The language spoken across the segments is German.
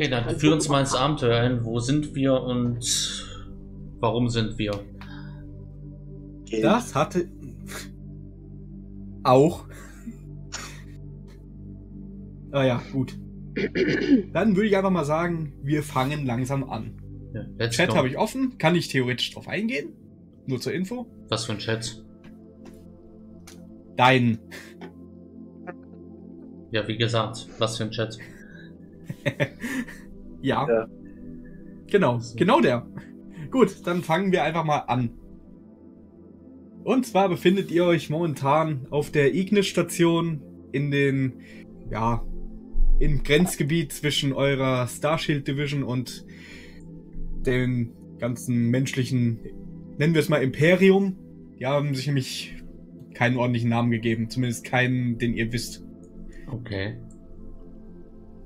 Okay, dann führ uns mal ins Abenteuer hin. Wo sind wir und warum sind wir? Das hatte... auch. Ah ja, gut. Dann würde ich einfach mal sagen, wir fangen langsam an. Ja, Chat habe ich offen, kann ich theoretisch drauf eingehen. Nur zur Info. Was für ein Chat? Dein. Ja, wie gesagt, was für ein Chat. Ja. Ja. Genau, so. Genau der. Gut, dann fangen wir einfach mal an. Und zwar befindet ihr euch momentan auf der Ignis-Station in den, ja, im Grenzgebiet zwischen eurer Starshield-Division und dem ganzen menschlichen, nennen wir es mal Imperium. Die haben sich nämlich keinen ordentlichen Namen gegeben, zumindest keinen, den ihr wisst. Okay.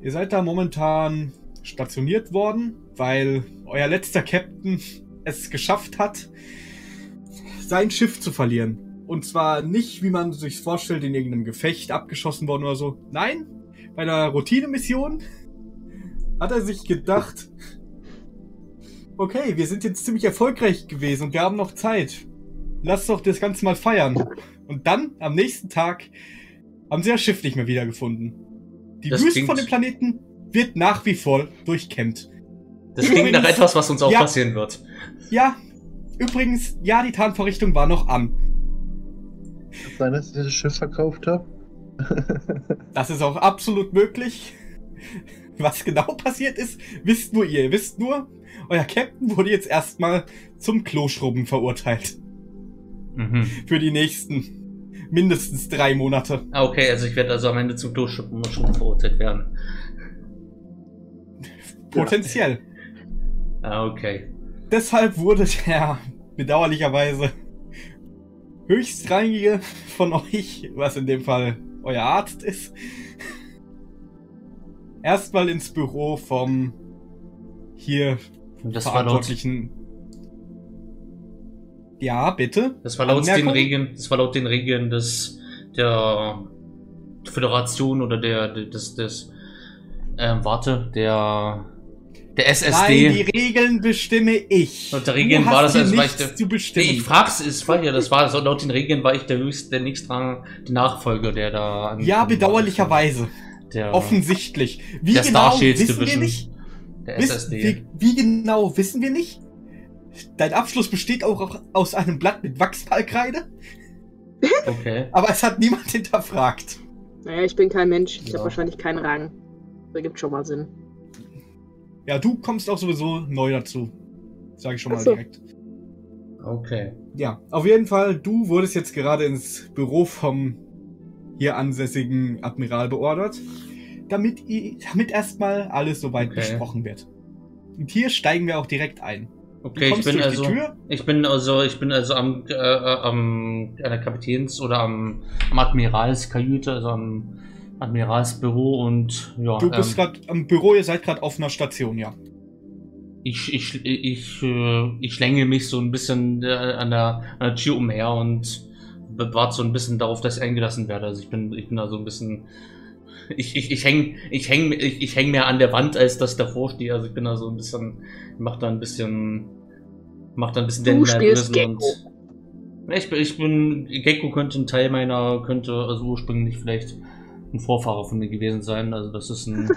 Ihr seid da momentan stationiert worden, weil euer letzter Captain es geschafft hat, sein Schiff zu verlieren. Und zwar nicht, wie man sich's vorstellt, in irgendeinem Gefecht abgeschossen worden oder so. Nein, bei einer Routinemission hat er sich gedacht, okay, wir sind jetzt ziemlich erfolgreich gewesen und wir haben noch Zeit. Lass doch das Ganze mal feiern. Und dann, am nächsten Tag, haben sie das Schiff nicht mehr wiedergefunden. Die Wüste von dem Planeten wird nach wie vor durchkämmt. Das klingt nach etwas, was uns auch passieren wird. Ja. Übrigens, ja, die Tarnvorrichtung war noch an. Kann sein, dass ich das Schiff verkauft habe? Das ist auch absolut möglich. Was genau passiert ist, wisst nur ihr. Ihr wisst nur, euer Captain wurde jetzt erstmal zum Kloschrubben verurteilt. Mhm. Für die nächsten mindestens 3 Monate. Okay, also ich werde also am Ende zum Kloschrubben verurteilt werden. Potenziell. Ja. Okay. Deshalb wurde der bedauerlicherweise höchstrangige von euch, was in dem Fall euer Arzt ist, erstmal ins Büro vom hier Verantwortlichen. Ja, bitte. Das war laut den Regeln. Das war laut den Regeln der Föderation oder der SSD. Nein, die Regeln bestimme ich. Laut der Regeln war das, als war ich der... ich frag's, es war ja, das war so, laut den Regeln war ich der höchste, der nächstrangige Nachfolger, der da... Ja, bedauerlicherweise. Der, offensichtlich. Wie genau, wissen wir nicht. Der SSD. Wie genau, wissen wir nicht. Dein Abschluss besteht auch aus einem Blatt mit Wachsmalkreide. Okay. Aber es hat niemand hinterfragt. Naja, ich bin kein Mensch. Ich habe wahrscheinlich keinen Rang. Das ergibt schon mal Sinn. Ja, du kommst auch sowieso neu dazu. Sage ich schon mal direkt. Okay. Ja, auf jeden Fall, du wurdest jetzt gerade ins Büro vom hier ansässigen Admiral beordert, damit erstmal alles soweit besprochen wird. Und hier steigen wir auch direkt ein. Okay, ich bin also an der Kapitäns- oder am Admiralskajüte, also am Admiralsbüro und ja. Du bist gerade am Büro, ihr seid gerade auf einer Station, ja. Ich schlänge mich so ein bisschen an der Tür umher und warte so ein bisschen darauf, dass ich eingelassen werde. Also ich bin da so ein bisschen. Ich häng mehr an der Wand, als dass ich davor stehe. Also ich bin da so ein bisschen. Mach da ein bisschen den Nerven. Ich bin. Gecko könnte ein Teil meiner. Könnte also ursprünglich vielleicht ein Vorfahrer von mir gewesen sein, also das ist ein...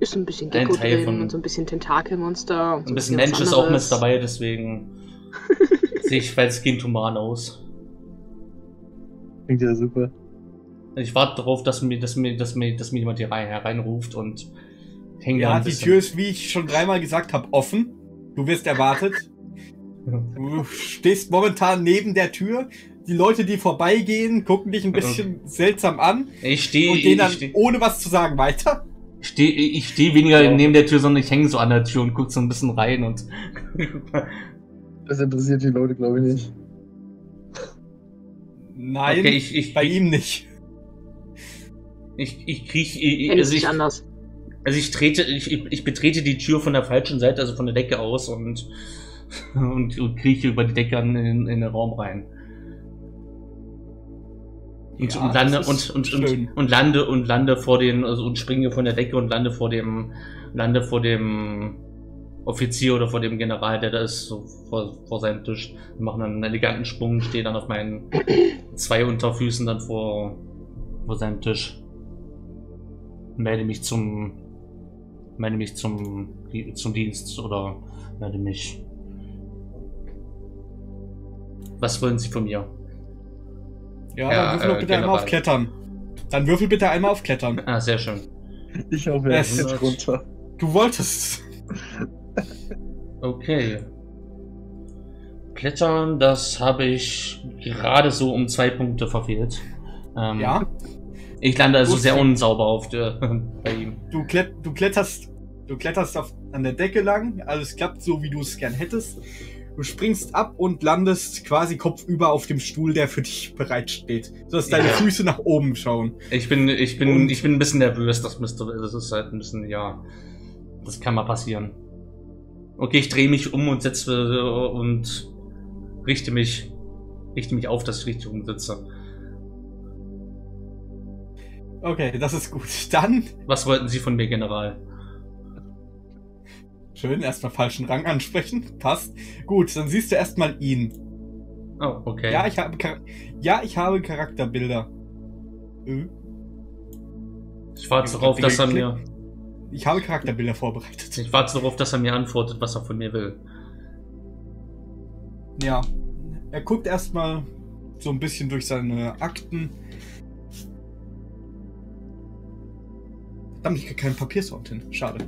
ist ein bisschen Gecko drin und so ein bisschen Tentakelmonster. Und so ein bisschen Mensch ist auch mit dabei, deswegen sehe ich falls Gentoman aus. Klingt ja super. Ich warte darauf, dass mir jemand hier hereinruft und hänge da ein bisschen. Ja, die Tür ist, wie ich schon 3-mal gesagt habe, offen. Du wirst erwartet. Du stehst momentan neben der Tür. Die Leute, die vorbeigehen, gucken dich ein bisschen seltsam an und gehen dann ohne was zu sagen weiter. Ich stehe weniger neben der Tür, sondern ich hänge so an der Tür und gucke so ein bisschen rein. Und das interessiert die Leute, glaube ich, nicht. Nein, okay, ihm nicht. Ich betrete die Tür von der falschen Seite, also von der Decke aus und krieche über die Decke in den Raum rein. und, ja, und lande vor den, also und springe von der Decke und lande vor dem Offizier oder vor dem General, der da ist, so vor seinem Tisch. Wir machen dann einen eleganten Sprung, stehe dann auf meinen zwei Unterfüßen dann vor seinem Tisch. Melde mich zum Dienst oder melde mich. Was wollen Sie von mir? Ja, dann würfel doch bitte einmal auf Klettern. Dann würfel bitte einmal auf Klettern. Ah, sehr schön. Ich hoffe, er ist jetzt runter. Du wolltest. Okay. Klettern, das habe ich gerade so um 2 Punkte verfehlt. Ja. Ich lande also sehr unsauber auf der, bei ihm. Du kletterst an der Decke lang, also es klappt so, wie du es gern hättest. Du springst ab und landest quasi kopfüber auf dem Stuhl, der für dich bereitsteht, sodass deine Füße nach oben schauen. Ich bin ein bisschen nervös, das ist halt ein bisschen, ja, das kann mal passieren. Okay, ich drehe mich um und richte mich auf, dass ich richtig umsitze. Okay, das ist gut. Dann... Was wollten Sie von mir, General? Schön, erstmal falschen Rang ansprechen. Passt. Gut, dann siehst du erstmal ihn. Oh, okay. Ja, ich habe Charakterbilder. Ich warte darauf, dass er mir... Ich habe Charakterbilder vorbereitet. Ich warte darauf, dass er mir antwortet, was er von mir will. Ja. Er guckt erstmal so ein bisschen durch seine Akten. Verdammt, ich kriege keinen Papiersound hin. Schade.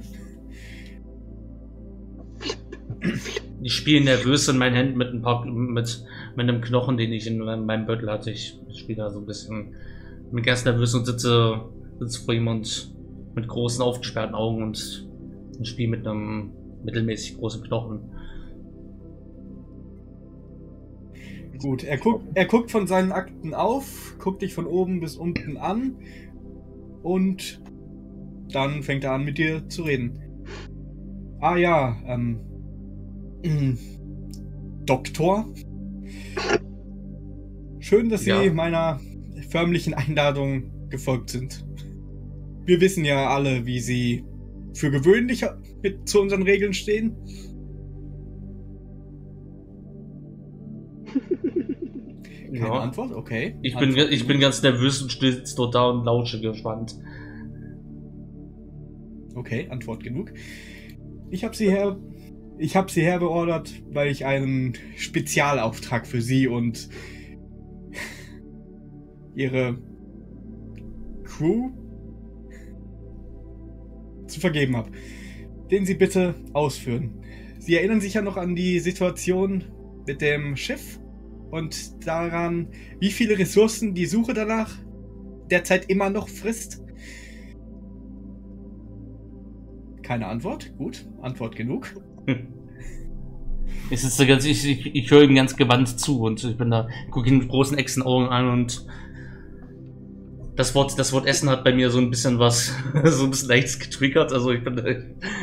Ich spiele nervös in meinen Händen mit einem Knochen, den ich in meinem Beutel hatte. Ich spiele da so ein bisschen. Bin ganz nervös und sitze vor ihm und mit großen, aufgesperrten Augen und spiele mit einem mittelmäßig großen Knochen. Gut, er guckt von seinen Akten auf, guckt dich von oben bis unten an und dann fängt er an, mit dir zu reden. Ah ja, Doktor. Schön, dass Sie meiner förmlichen Einladung gefolgt sind. Wir wissen ja alle, wie Sie für gewöhnlich zu unseren Regeln stehen. Keine Antwort? Okay. Ich bin ganz nervös und stehe dort da und lausche gespannt. Okay, Antwort genug. Ich habe sie herbeordert, weil ich einen Spezialauftrag für Sie und Ihre Crew zu vergeben habe, den Sie bitte ausführen. Sie erinnern sich ja noch an die Situation mit dem Schiff und daran, wie viele Ressourcen die Suche danach derzeit immer noch frisst. Keine Antwort. Gut, Antwort genug. Ich höre ihm ganz gewandt zu und ich bin da, gucke ihn mit großen Echsenaugen an und das Wort Essen hat bei mir so ein bisschen was, so ein bisschen leichtes getriggert. Also ich bin,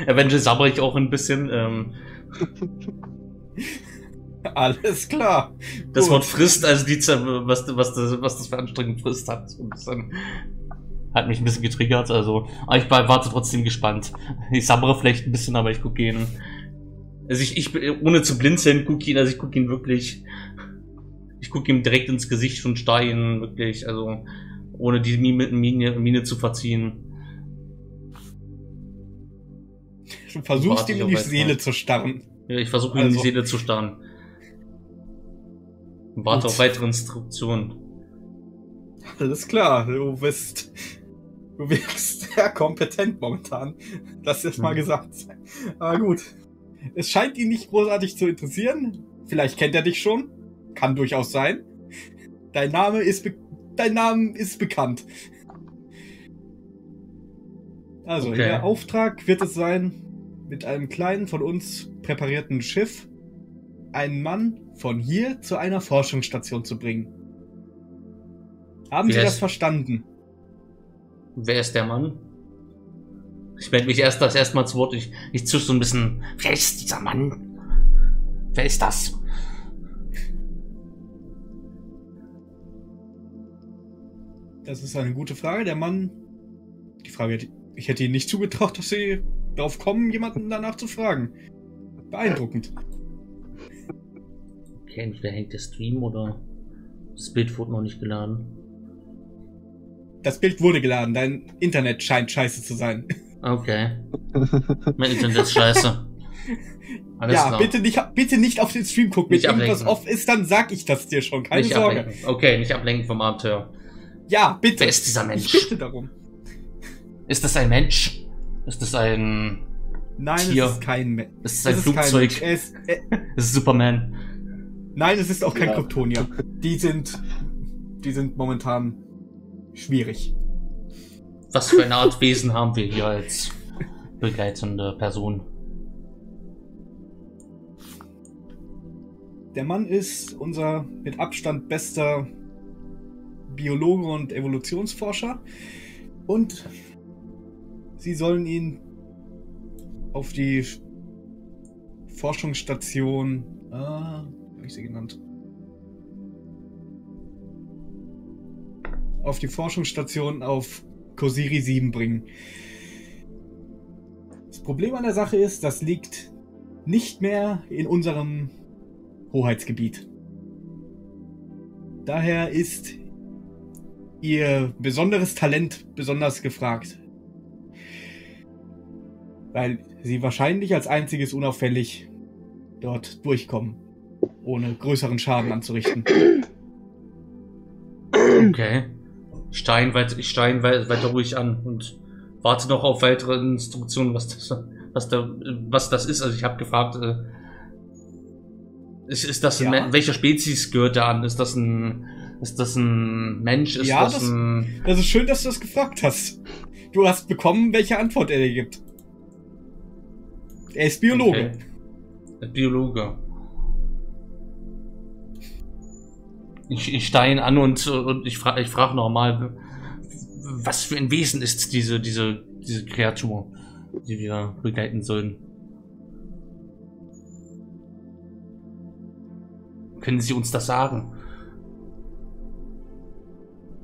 eventuell sabber ich auch ein bisschen. Alles klar. Das Wort Frist, also die, was das für anstrengend Frist hat, so ein bisschen. Hat mich ein bisschen getriggert, also. Aber ich warte trotzdem gespannt. Ich sabbere vielleicht ein bisschen, aber ich gucke ihn. Also ich ohne zu blinzeln, gucke ihm direkt ins Gesicht und starr ihn wirklich, also ohne die Miene zu verziehen. Du versuchst ihm in die Seele zu starren. Ja, ich versuche ihm in die Seele zu starren. Und warte auf weitere Instruktionen. Alles klar, du bist sehr kompetent momentan. Das ist mal gesagt. Aber gut. Es scheint ihn nicht großartig zu interessieren. Vielleicht kennt er dich schon. Kann durchaus sein. Dein Name ist bekannt. Also, okay. Der Auftrag wird es sein, mit einem kleinen, von uns präparierten Schiff einen Mann von hier zu einer Forschungsstation zu bringen. Haben Sie das verstanden? Wer ist der Mann? Ich melde mich erstmal zu Wort. Ich zische so ein bisschen. Wer ist dieser Mann? Wer ist das? Das ist eine gute Frage. Der Mann, die Frage, ich hätte Ihnen nicht zugetraut, dass Sie darauf kommen, jemanden danach zu fragen. Beeindruckend. Okay, entweder hängt der Stream oder das Bild wurde noch nicht geladen. Das Bild wurde geladen. Dein Internet scheint scheiße zu sein. Okay. Mein Internet ist scheiße. Alles ja, klar. Bitte nicht auf den Stream gucken. Wenn irgendwas off ist, dann sag ich das dir schon. Keine Sorge. Ablenken. Okay, nicht ablenken vom Abenteuer. Ja, bitte. Wer ist dieser Mensch? Ich bitte darum. Ist das ein Mensch? Ist das ein... Nein, Tier? Es ist kein Mensch. Es ist ein Flugzeug. Es ist Superman. Nein, es ist auch kein Kryptonier. Die sind momentan schwierig. Was für eine Art Wesen haben wir hier als begleitende Person? Der Mann ist unser mit Abstand bester Biologe und Evolutionsforscher. Und Sie sollen ihn auf die Forschungsstation... Habe ich sie genannt? Auf die Forschungsstation auf Kosiri 7 bringen. Das Problem an der Sache ist, das liegt nicht mehr in unserem Hoheitsgebiet. Daher ist ihr besonderes Talent besonders gefragt. Weil sie wahrscheinlich als einziges unauffällig dort durchkommen, ohne größeren Schaden anzurichten. Okay. Ich stehe weiter ruhig an und warte noch auf weitere Instruktionen, was das ist. Also ich habe gefragt, ist das ein Mensch? Welcher Spezies gehört da an? Ist das ein Mensch? Ist ja, das ist schön, dass du das gefragt hast. Du hast bekommen, welche Antwort er dir gibt. Er ist Biologe. Okay. Biologe. Ich stein an und ich frage nochmal, was für ein Wesen ist diese Kreatur, die wir begleiten sollen? Können Sie uns das sagen?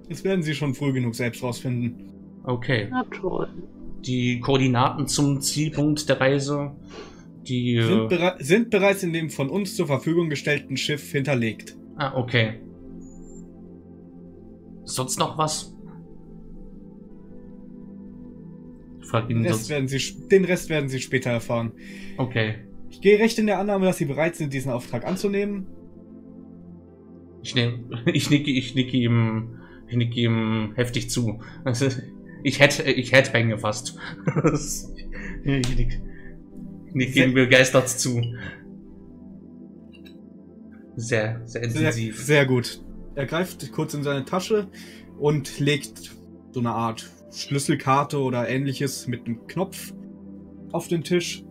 Das werden Sie schon früh genug selbst rausfinden. Okay. Na toll. Die Koordinaten zum Zielpunkt der Reise, die... Sind bereits in dem von uns zur Verfügung gestellten Schiff hinterlegt. Ah, okay. Sonst noch was? Ich frag ihn sonst. Den Rest werden Sie später erfahren. Okay. Ich gehe recht in der Annahme, dass Sie bereit sind, diesen Auftrag anzunehmen. Ich nicke ihm heftig zu. Also, ich hätte Bänge fast. Ich nicke ihm begeistert zu. Sehr, sehr intensiv. Sehr gut. Er greift kurz in seine Tasche und legt so eine Art Schlüsselkarte oder ähnliches mit einem Knopf auf den Tisch.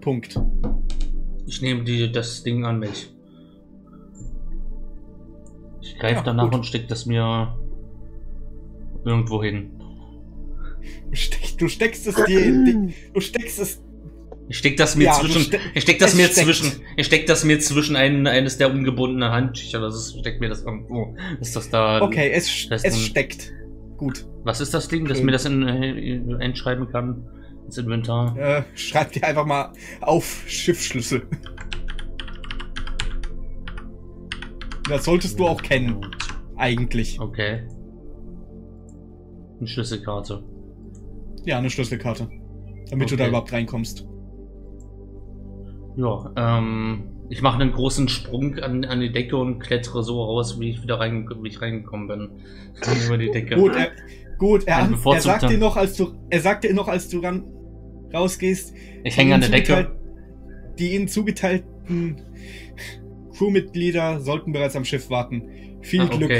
Punkt. Ich nehme das Ding an mich. Ich greife danach und stecke das mir irgendwo hin. Du steckst es dir. Ich steck das mir zwischen eines der ungebundenen Handtücher. Steckt mir das irgendwo. Ist das da? Okay, es steckt. Gut. Was ist das Ding, dass mir das einschreiben kann ins Inventar? Schreib dir einfach mal auf Schiffsschlüssel. Das solltest du auch kennen, eigentlich. Okay. Eine Schlüsselkarte. Ja, eine Schlüsselkarte. Damit du da überhaupt reinkommst. Ja, ich mache einen großen Sprung an die Decke und klettere so raus, wie ich wieder reingekommen bin. Über die Decke. Er sagt dir noch, als du rausgehst, ich hänge an der Decke. Die ihnen zugeteilten Crewmitglieder sollten bereits am Schiff warten. Viel Glück.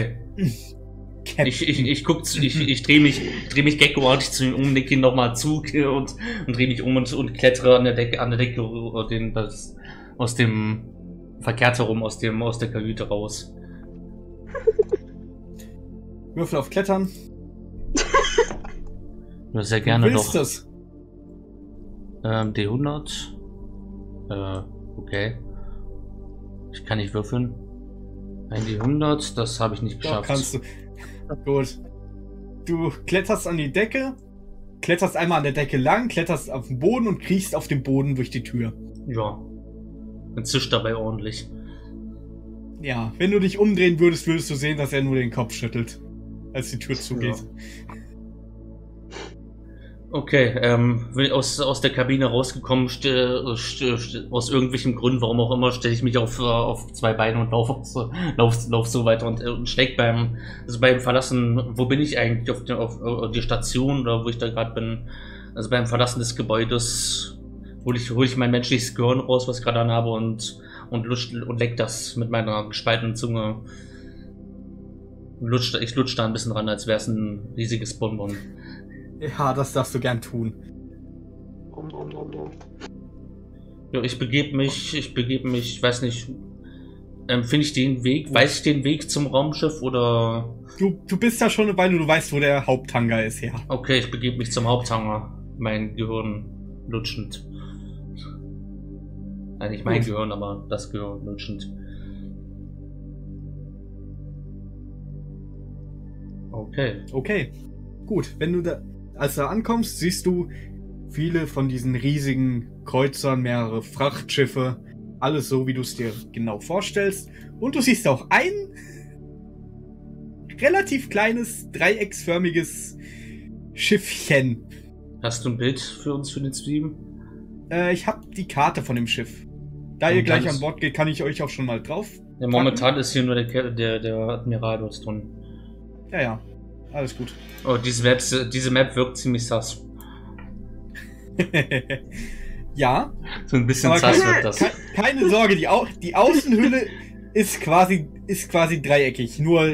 Ich drehe mich geckoartig zu ihm um, nicke ihn nochmal zu und drehe mich um und klettere an der Decke aus dem verkehrt herum, aus der Kajüte raus. Würfel auf Klettern. Ja, sehr gerne doch. Das? D100. Okay. Ich kann nicht würfeln. Ein D100, das habe ich nicht geschafft. Doch, kannst du. Gut. Du kletterst an die Decke, kletterst einmal an der Decke lang, kletterst auf den Boden und kriechst auf dem Boden durch die Tür. Ja. Man zischt dabei ordentlich. Ja, wenn du dich umdrehen würdest, würdest du sehen, dass er nur den Kopf schüttelt, als die Tür zugeht. Ja. Okay, aus der Kabine rausgekommen, aus irgendwelchen Gründen, warum auch immer, stelle ich mich auf zwei Beine und lauf so weiter und schlägt beim Verlassen, wo bin ich eigentlich, auf die Station oder wo ich da gerade bin, also beim Verlassen des Gebäudes hol ich mein menschliches Gehirn raus, was ich gerade an habe und leck das mit meiner gespaltenen Zunge. Ich lutsch da ein bisschen ran, als wäre es ein riesiges Bonbon. Ja, das darfst du gern tun. Ja, ich begebe mich, weiß nicht, finde ich den Weg, weiß ich den Weg zum Raumschiff oder... Du bist ja schon eine Weile, du weißt, wo der Haupthangar ist, ja. Okay, ich begebe mich zum Haupthangar, mein Gehirn lutschend. Nein, nicht mein Gehirn, aber das Gehirn lutschend. Okay. Okay. Gut, wenn du da, als du ankommst, siehst du viele von diesen riesigen Kreuzern, mehrere Frachtschiffe, alles so, wie du es dir genau vorstellst. Und du siehst auch ein relativ kleines, dreiecksförmiges Schiffchen. Hast du ein Bild für uns, für den Stream? Ich habe die Karte von dem Schiff. Da ihr gleich an Bord geht, kann ich euch auch schon mal drauf. Ja, momentan ist hier nur der Admiral dort drin. Ja, ja. Alles gut. Oh, diese Map wirkt ziemlich sass. Ja. So ein bisschen sass wirkt das. Keine Sorge, die Außenhülle ist quasi dreieckig. Nur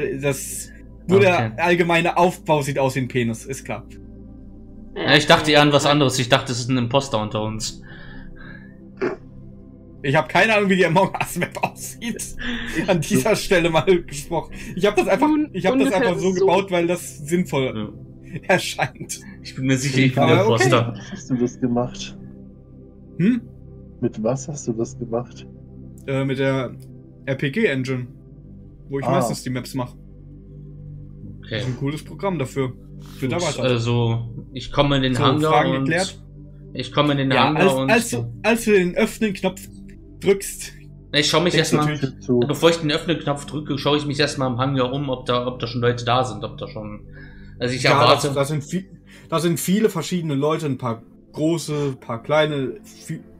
der allgemeine Aufbau sieht aus wie ein Penis, ist klar. Ja, ich dachte eher an was anderes. Ich dachte, es ist ein Imposter unter uns. Ich habe keine Ahnung, wie die Among Us-Map aussieht. An dieser Stelle mal gesprochen. Ich hab das einfach so gebaut, weil das sinnvoll erscheint. Ich bin mir sicher, ich bin der Imposter. Okay. Hast du das gemacht? Hm? Mit was hast du das gemacht? Mit der RPG-Engine. Wo ich meistens die Maps mache. Okay. Das ist ein cooles Programm dafür. Für Gut, also, ich komme in den Hangar Fragen und... Geklärt? Ich komme in den Hangar und... Als du den Öffnen-Knopf drückst. Ich schaue mich erstmal, bevor ich den Öffnen-Knopf drücke, schaue ich mich erstmal im Hangar um, ob da schon Leute da sind, ob da schon. Also ich erwarte. Da sind viele verschiedene Leute, ein paar große, ein paar kleine,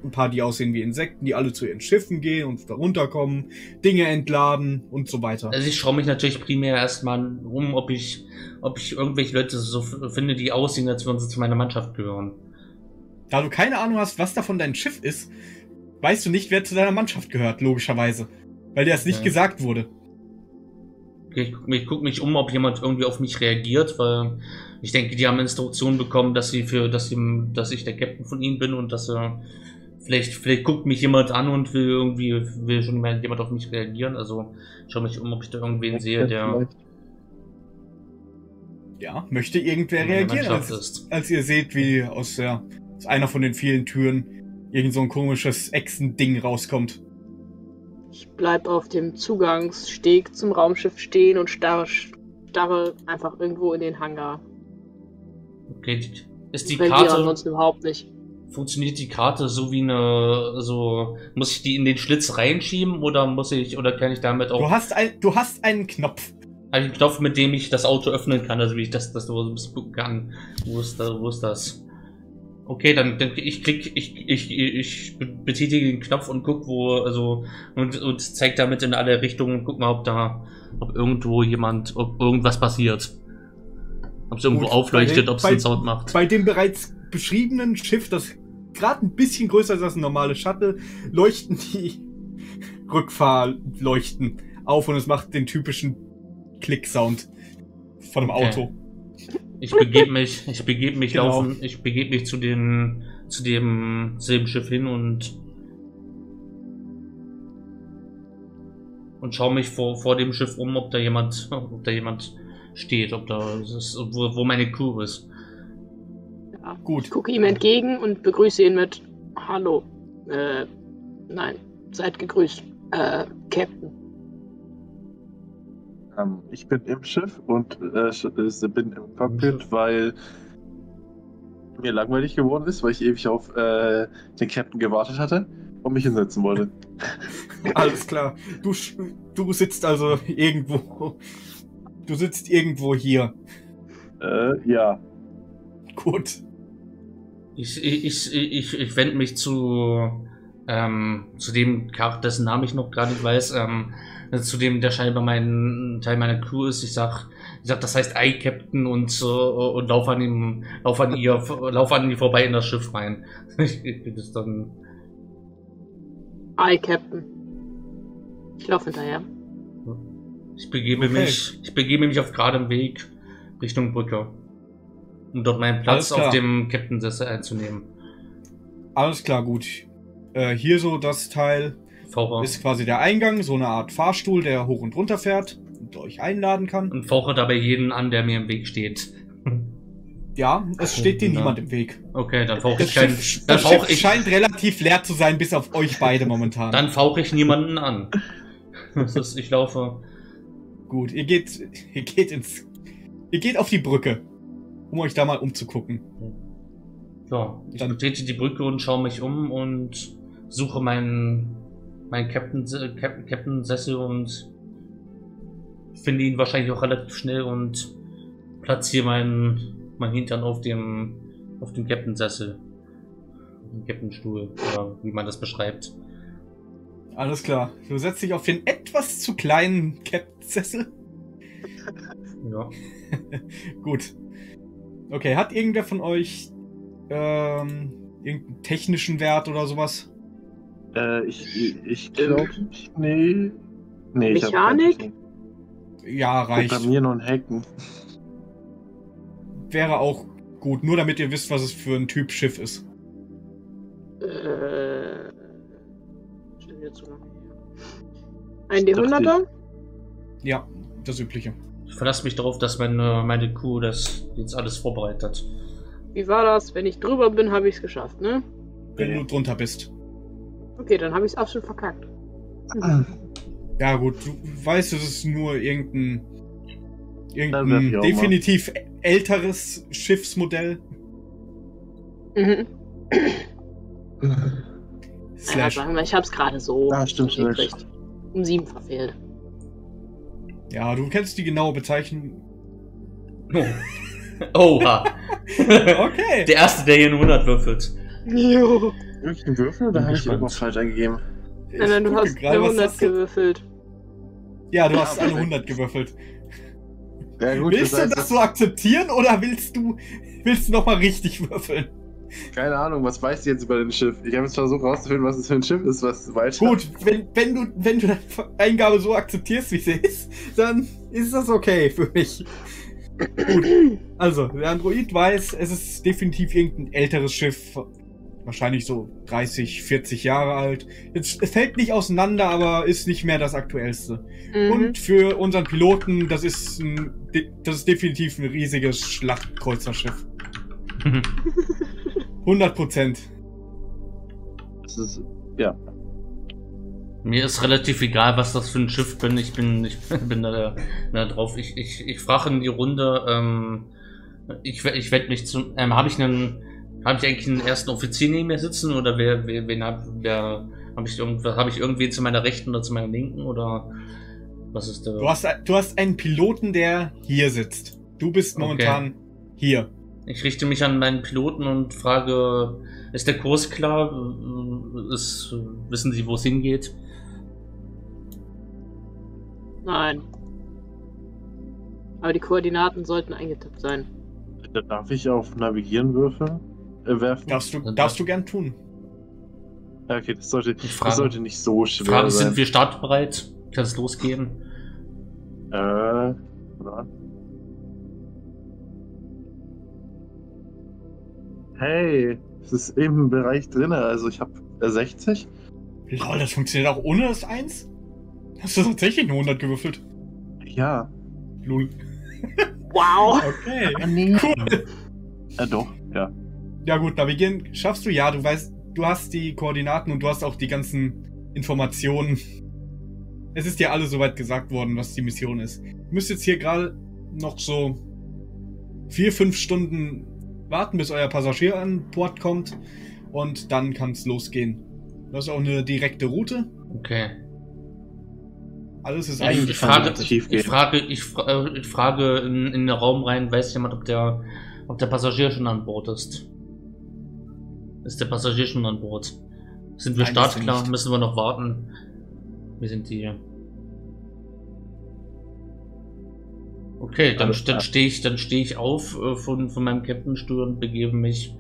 ein paar, die aussehen wie Insekten, die alle zu ihren Schiffen gehen und da runterkommen, Dinge entladen und so weiter. Also ich schaue mich natürlich primär erstmal um, ob ich irgendwelche Leute so finde, die aussehen, als würden sie zu meiner Mannschaft gehören. Da du keine Ahnung hast, was davon dein Schiff ist, weißt du nicht, wer zu deiner Mannschaft gehört, logischerweise. Weil dir das nicht gesagt wurde. Ich guck mich um, ob jemand irgendwie auf mich reagiert, weil ich denke, die haben Instruktionen bekommen, dass ich der Captain von ihnen bin und dass vielleicht guckt mich jemand an und will schon jemand auf mich reagieren. Also ich schaue mich um, ob ich da irgendwen sehe, der... Ja, möchte irgendwer reagieren, als ihr seht, wie aus einer von den vielen Türen irgend so ein komisches Echsen-Ding rauskommt. Ich bleib auf dem Zugangssteg zum Raumschiff stehen und starre einfach irgendwo in den Hangar. Okay, ist die Karte ansonsten überhaupt nicht. Funktioniert die Karte so wie eine, so muss ich die in den Schlitz reinschieben oder kann ich damit auch? Du hast einen Knopf. Einen Knopf, mit dem ich das Auto öffnen kann, also wie ich das so ein bisschen kann. Wo ist das? Okay, dann ich betätige den Knopf und guck, wo, also, und zeig damit in alle Richtungen und guck mal, ob irgendwo jemand, ob irgendwas passiert. Ob es irgendwo aufleuchtet, ob es einen Sound macht. Bei dem bereits beschriebenen Schiff, das gerade ein bisschen größer ist als ein normales Shuttle, leuchten die Rückfahrleuchten auf und es macht den typischen Klick-Sound von einem Auto. Ich begebe mich genau. Ich begebe mich zu dem Schiff hin und schaue mich vor dem Schiff um, ob da jemand steht, wo meine Crew ist. Ja, gut. Ich gucke ihm entgegen und begrüße ihn mit Hallo. Nein, seid gegrüßt, Captain. Ich bin im Schiff und bin im Cockpit, weil mir langweilig geworden ist, weil ich ewig auf den Captain gewartet hatte und mich hinsetzen wollte. Alles klar. Du sitzt also irgendwo. Du sitzt irgendwo hier. Ja. Gut. Ich wende mich zu dem Charakter, dessen Namen ich noch gerade nicht weiß, zu dem, der scheinbar mein Teil meiner Crew ist. Ich sag, das heißt I, Captain, und lauf an ihr vorbei in das Schiff rein. Ich bin das dann. I, Captain. Ich laufe hinterher. Ich begebe mich auf geradem Weg Richtung Brücke, um dort meinen Platz auf dem Captain-Sessel einzunehmen. Alles klar, gut. Hier so das Teil Faucher. Ist quasi der Eingang, so eine Art Fahrstuhl, der hoch und runter fährt und euch einladen kann. Und fauche dabei jeden an, der mir im Weg steht. Ja, es steht dir niemand im Weg. Okay, dann fauche ich keinen. Das Schiff scheint relativ leer zu sein, bis auf euch beide momentan. Dann fauche ich niemanden an. Ich laufe. Gut, ihr geht auf die Brücke, um euch da mal umzugucken. Ja, ich betrete die Brücke und schaue mich um und suche meinen Captain-Sessel und finde ihn wahrscheinlich auch relativ schnell und platziere mein Hintern auf dem Captain-Sessel. Den Captain-Stuhl, oder wie man das beschreibt. Alles klar. Du setzt dich auf den etwas zu kleinen Captain-Sessel. Ja. Gut. Okay, hat irgendwer von euch irgendeinen technischen Wert oder sowas? Ich glaube nicht. Nee, Mechanik? Ja, reicht. Programmieren und Hacken. Wäre auch gut, nur damit ihr wisst, was es für ein Typ Schiff ist. Ein D100er? Ja, das übliche. Ich verlasse mich darauf, dass meine Crew das jetzt alles vorbereitet hat. Wie war das? Wenn ich drüber bin, habe ich es geschafft, ne? Wenn du drunter bist. Okay, dann habe ich es absolut verkackt. Mhm. Ja gut, du weißt, es ist nur irgendein definitiv älteres Schiffsmodell. Mhm. Slash. Ja, sagen wir, ich hab's gerade so gekriegt. Um 7 verfehlt. Ja, du kennst die genaue Bezeichnung. Oh. Oha. Okay. Der Erste, der hier eine 100 würfelt. Jo. Irgendeinen Würfel oder habe ich irgendwas falsch eingegeben? Nein, du hast eine 100 gewürfelt. Ja, du hast eine 100 gewürfelt. Ja, gut, willst du das so akzeptieren oder willst du nochmal richtig würfeln? Keine Ahnung, was weißt du jetzt über den Schiff? Ich habe jetzt versucht rauszufinden, was es für ein Schiff ist, was weiter. Gut, wenn du deine Eingabe so akzeptierst, wie sie ist, dann ist das okay für mich. Gut, also, der Android weiß, es ist definitiv irgendein älteres Schiff, wahrscheinlich so 30, 40 Jahre alt. Es fällt nicht auseinander, aber ist nicht mehr das aktuellste. Mhm. Und für unseren Piloten, das ist definitiv ein riesiges Schlachtkreuzerschiff. 100%. Das ist, ja. Mir ist relativ egal, was das für ein Schiff bin. Ich bin da drauf. Ich frage in die Runde. Ich werde mich zu. Habe ich eigentlich einen ersten Offizier neben mir sitzen oder habe ich irgendwen zu meiner Rechten oder zu meiner Linken oder was ist der? Du hast einen Piloten, der hier sitzt. Du bist momentan hier. Ich richte mich an meinen Piloten und frage, ist der Kurs klar? Wissen Sie, wo es hingeht? Nein. Aber die Koordinaten sollten eingetippt sein. Darf ich auf Navigieren werfen? Darfst du gern tun. Okay, das sollte nicht so schwer sein. Sind wir startbereit? Kann es losgehen? Oder? Hey, es ist eben im Bereich drin, also ich habe 60. Lol, das funktioniert auch ohne das 1? Hast du tatsächlich eine 100 gewürfelt? Ja. Lul. Wow. Okay. Cool. Doch, ja. Ja gut, navigieren schaffst du, ja, du weißt, du hast die Koordinaten und du hast auch die ganzen Informationen. Es ist ja alles soweit gesagt worden, was die Mission ist. Ihr müsst jetzt hier gerade noch so 4-5 Stunden warten, bis euer Passagier an Bord kommt. Und dann kann es losgehen. Das ist auch eine direkte Route. Okay. Alles ist eigentlich. Ich frage in den Raum rein, weiß jemand, ob der Passagier schon an Bord ist? Ist der Passagier schon an Bord? Sind wir startklar? Müssen wir noch warten? Wir sind hier. Okay, dann stehe ich auf von meinem Captainstuhl und begebe mich.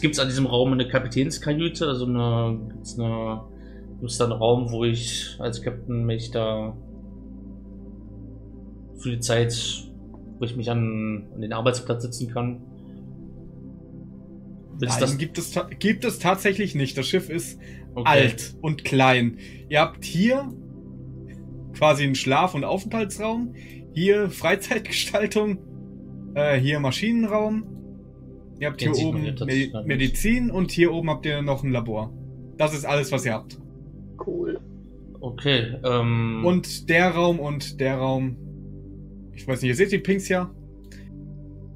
Gibt es an diesem Raum eine Kapitänskajüte? Also gibt's da einen Raum, wo ich als Captain mich da für die Zeit, wo ich mich an den Arbeitsplatz sitzen kann? Nein, das gibt es tatsächlich nicht. Das Schiff ist alt und klein. Ihr habt hier quasi einen Schlaf- und Aufenthaltsraum, hier Freizeitgestaltung, hier Maschinenraum. Ihr habt hier oben Medizin und hier oben habt ihr noch ein Labor. Das ist alles, was ihr habt. Cool. Okay. Und der Raum und der Raum. Ich weiß nicht, ihr seht die Pinks ja.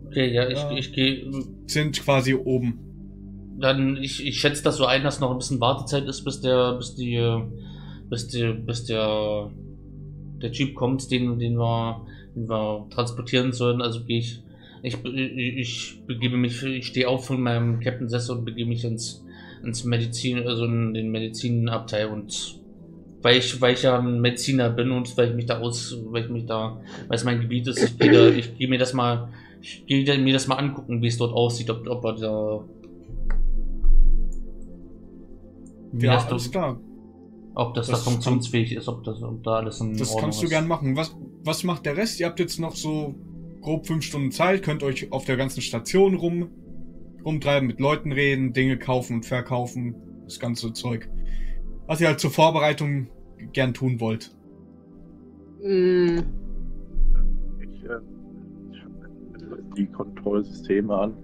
Okay, ja, ich gehe. Sind quasi oben. Dann, ich schätze das so ein, dass noch ein bisschen Wartezeit ist, bis der Jeep kommt, den wir transportieren sollen. Also gehe ich. Ich stehe auf von meinem Captain Sessel und begebe mich ins Medizin, also in den Medizinabteil, und weil ich ja ein Mediziner bin und weil es mein Gebiet ist, ich gehe mir das mal angucken, wie es dort aussieht, ob er da. Ja, alles klar. Ob das funktionsfähig ist, ob da alles in Ordnung ist. Das kannst du gern machen. Was macht der Rest? Ihr habt jetzt noch so grob 5 Stunden Zeit, könnt euch auf der ganzen Station rumtreiben, mit Leuten reden, Dinge kaufen und verkaufen, das ganze Zeug. Was ihr halt zur Vorbereitung gern tun wollt. Ich schaue die Kontrollsysteme an.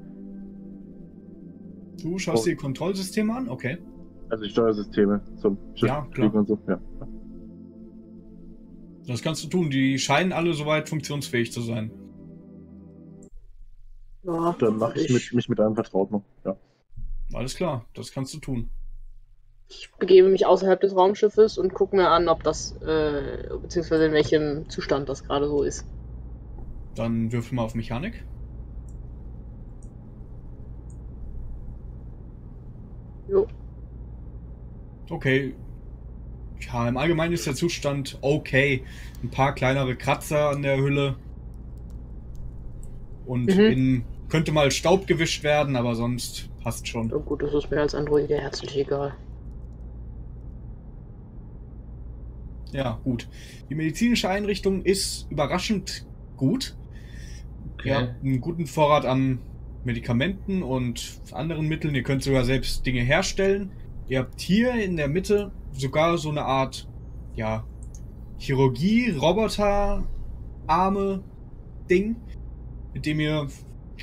Du schaust die Kontrollsysteme an? Okay. Also die Steuersysteme zum Schiff und so, ja. Das kannst du tun, die scheinen alle soweit funktionsfähig zu sein. Ja, dann mache ich mich mit einem vertraut noch. Ja. Alles klar, das kannst du tun. Ich begebe mich außerhalb des Raumschiffes und gucke mir an, ob das, beziehungsweise in welchem Zustand das gerade so ist. Dann würfel mal auf Mechanik. Jo. Okay. Ja, im Allgemeinen ist der Zustand okay. Ein paar kleinere Kratzer an der Hülle. Und könnte mal Staub gewischt werden, aber sonst passt schon. Oh gut, das ist mir als Android herzlich egal. Ja, gut. Die medizinische Einrichtung ist überraschend gut. Okay. Ihr habt einen guten Vorrat an Medikamenten und anderen Mitteln. Ihr könnt sogar selbst Dinge herstellen. Ihr habt hier in der Mitte sogar so eine Art, ja, Chirurgie-Roboter-Arme-Ding, mit dem ihr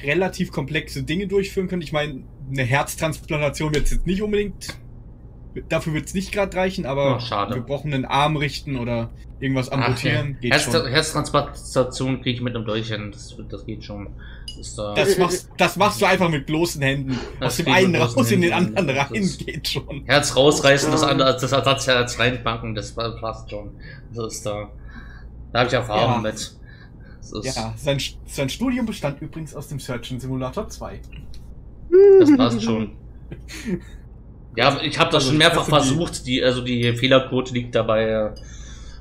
relativ komplexe Dinge durchführen könnt. Ich meine, eine Herztransplantation wird jetzt nicht unbedingt, dafür wird es nicht gerade reichen, aber wir brauchen einen Arm richten oder irgendwas amputieren. Ja. Herztransplantation kriege ich mit einem Dolch hin, das geht schon. Das machst du einfach mit bloßen Händen. Aus dem einen raus, in den anderen rein, geht schon. Herz rausreißen, das andere, das Ersatzherz reinpacken, das passt schon. Das ist da. Da habe ich Erfahrung mit. Ja, sein Studium bestand übrigens aus dem Surgeon Simulator 2. Das passt schon. Ja, ich habe das schon mehrfach versucht. Die Fehlerquote liegt dabei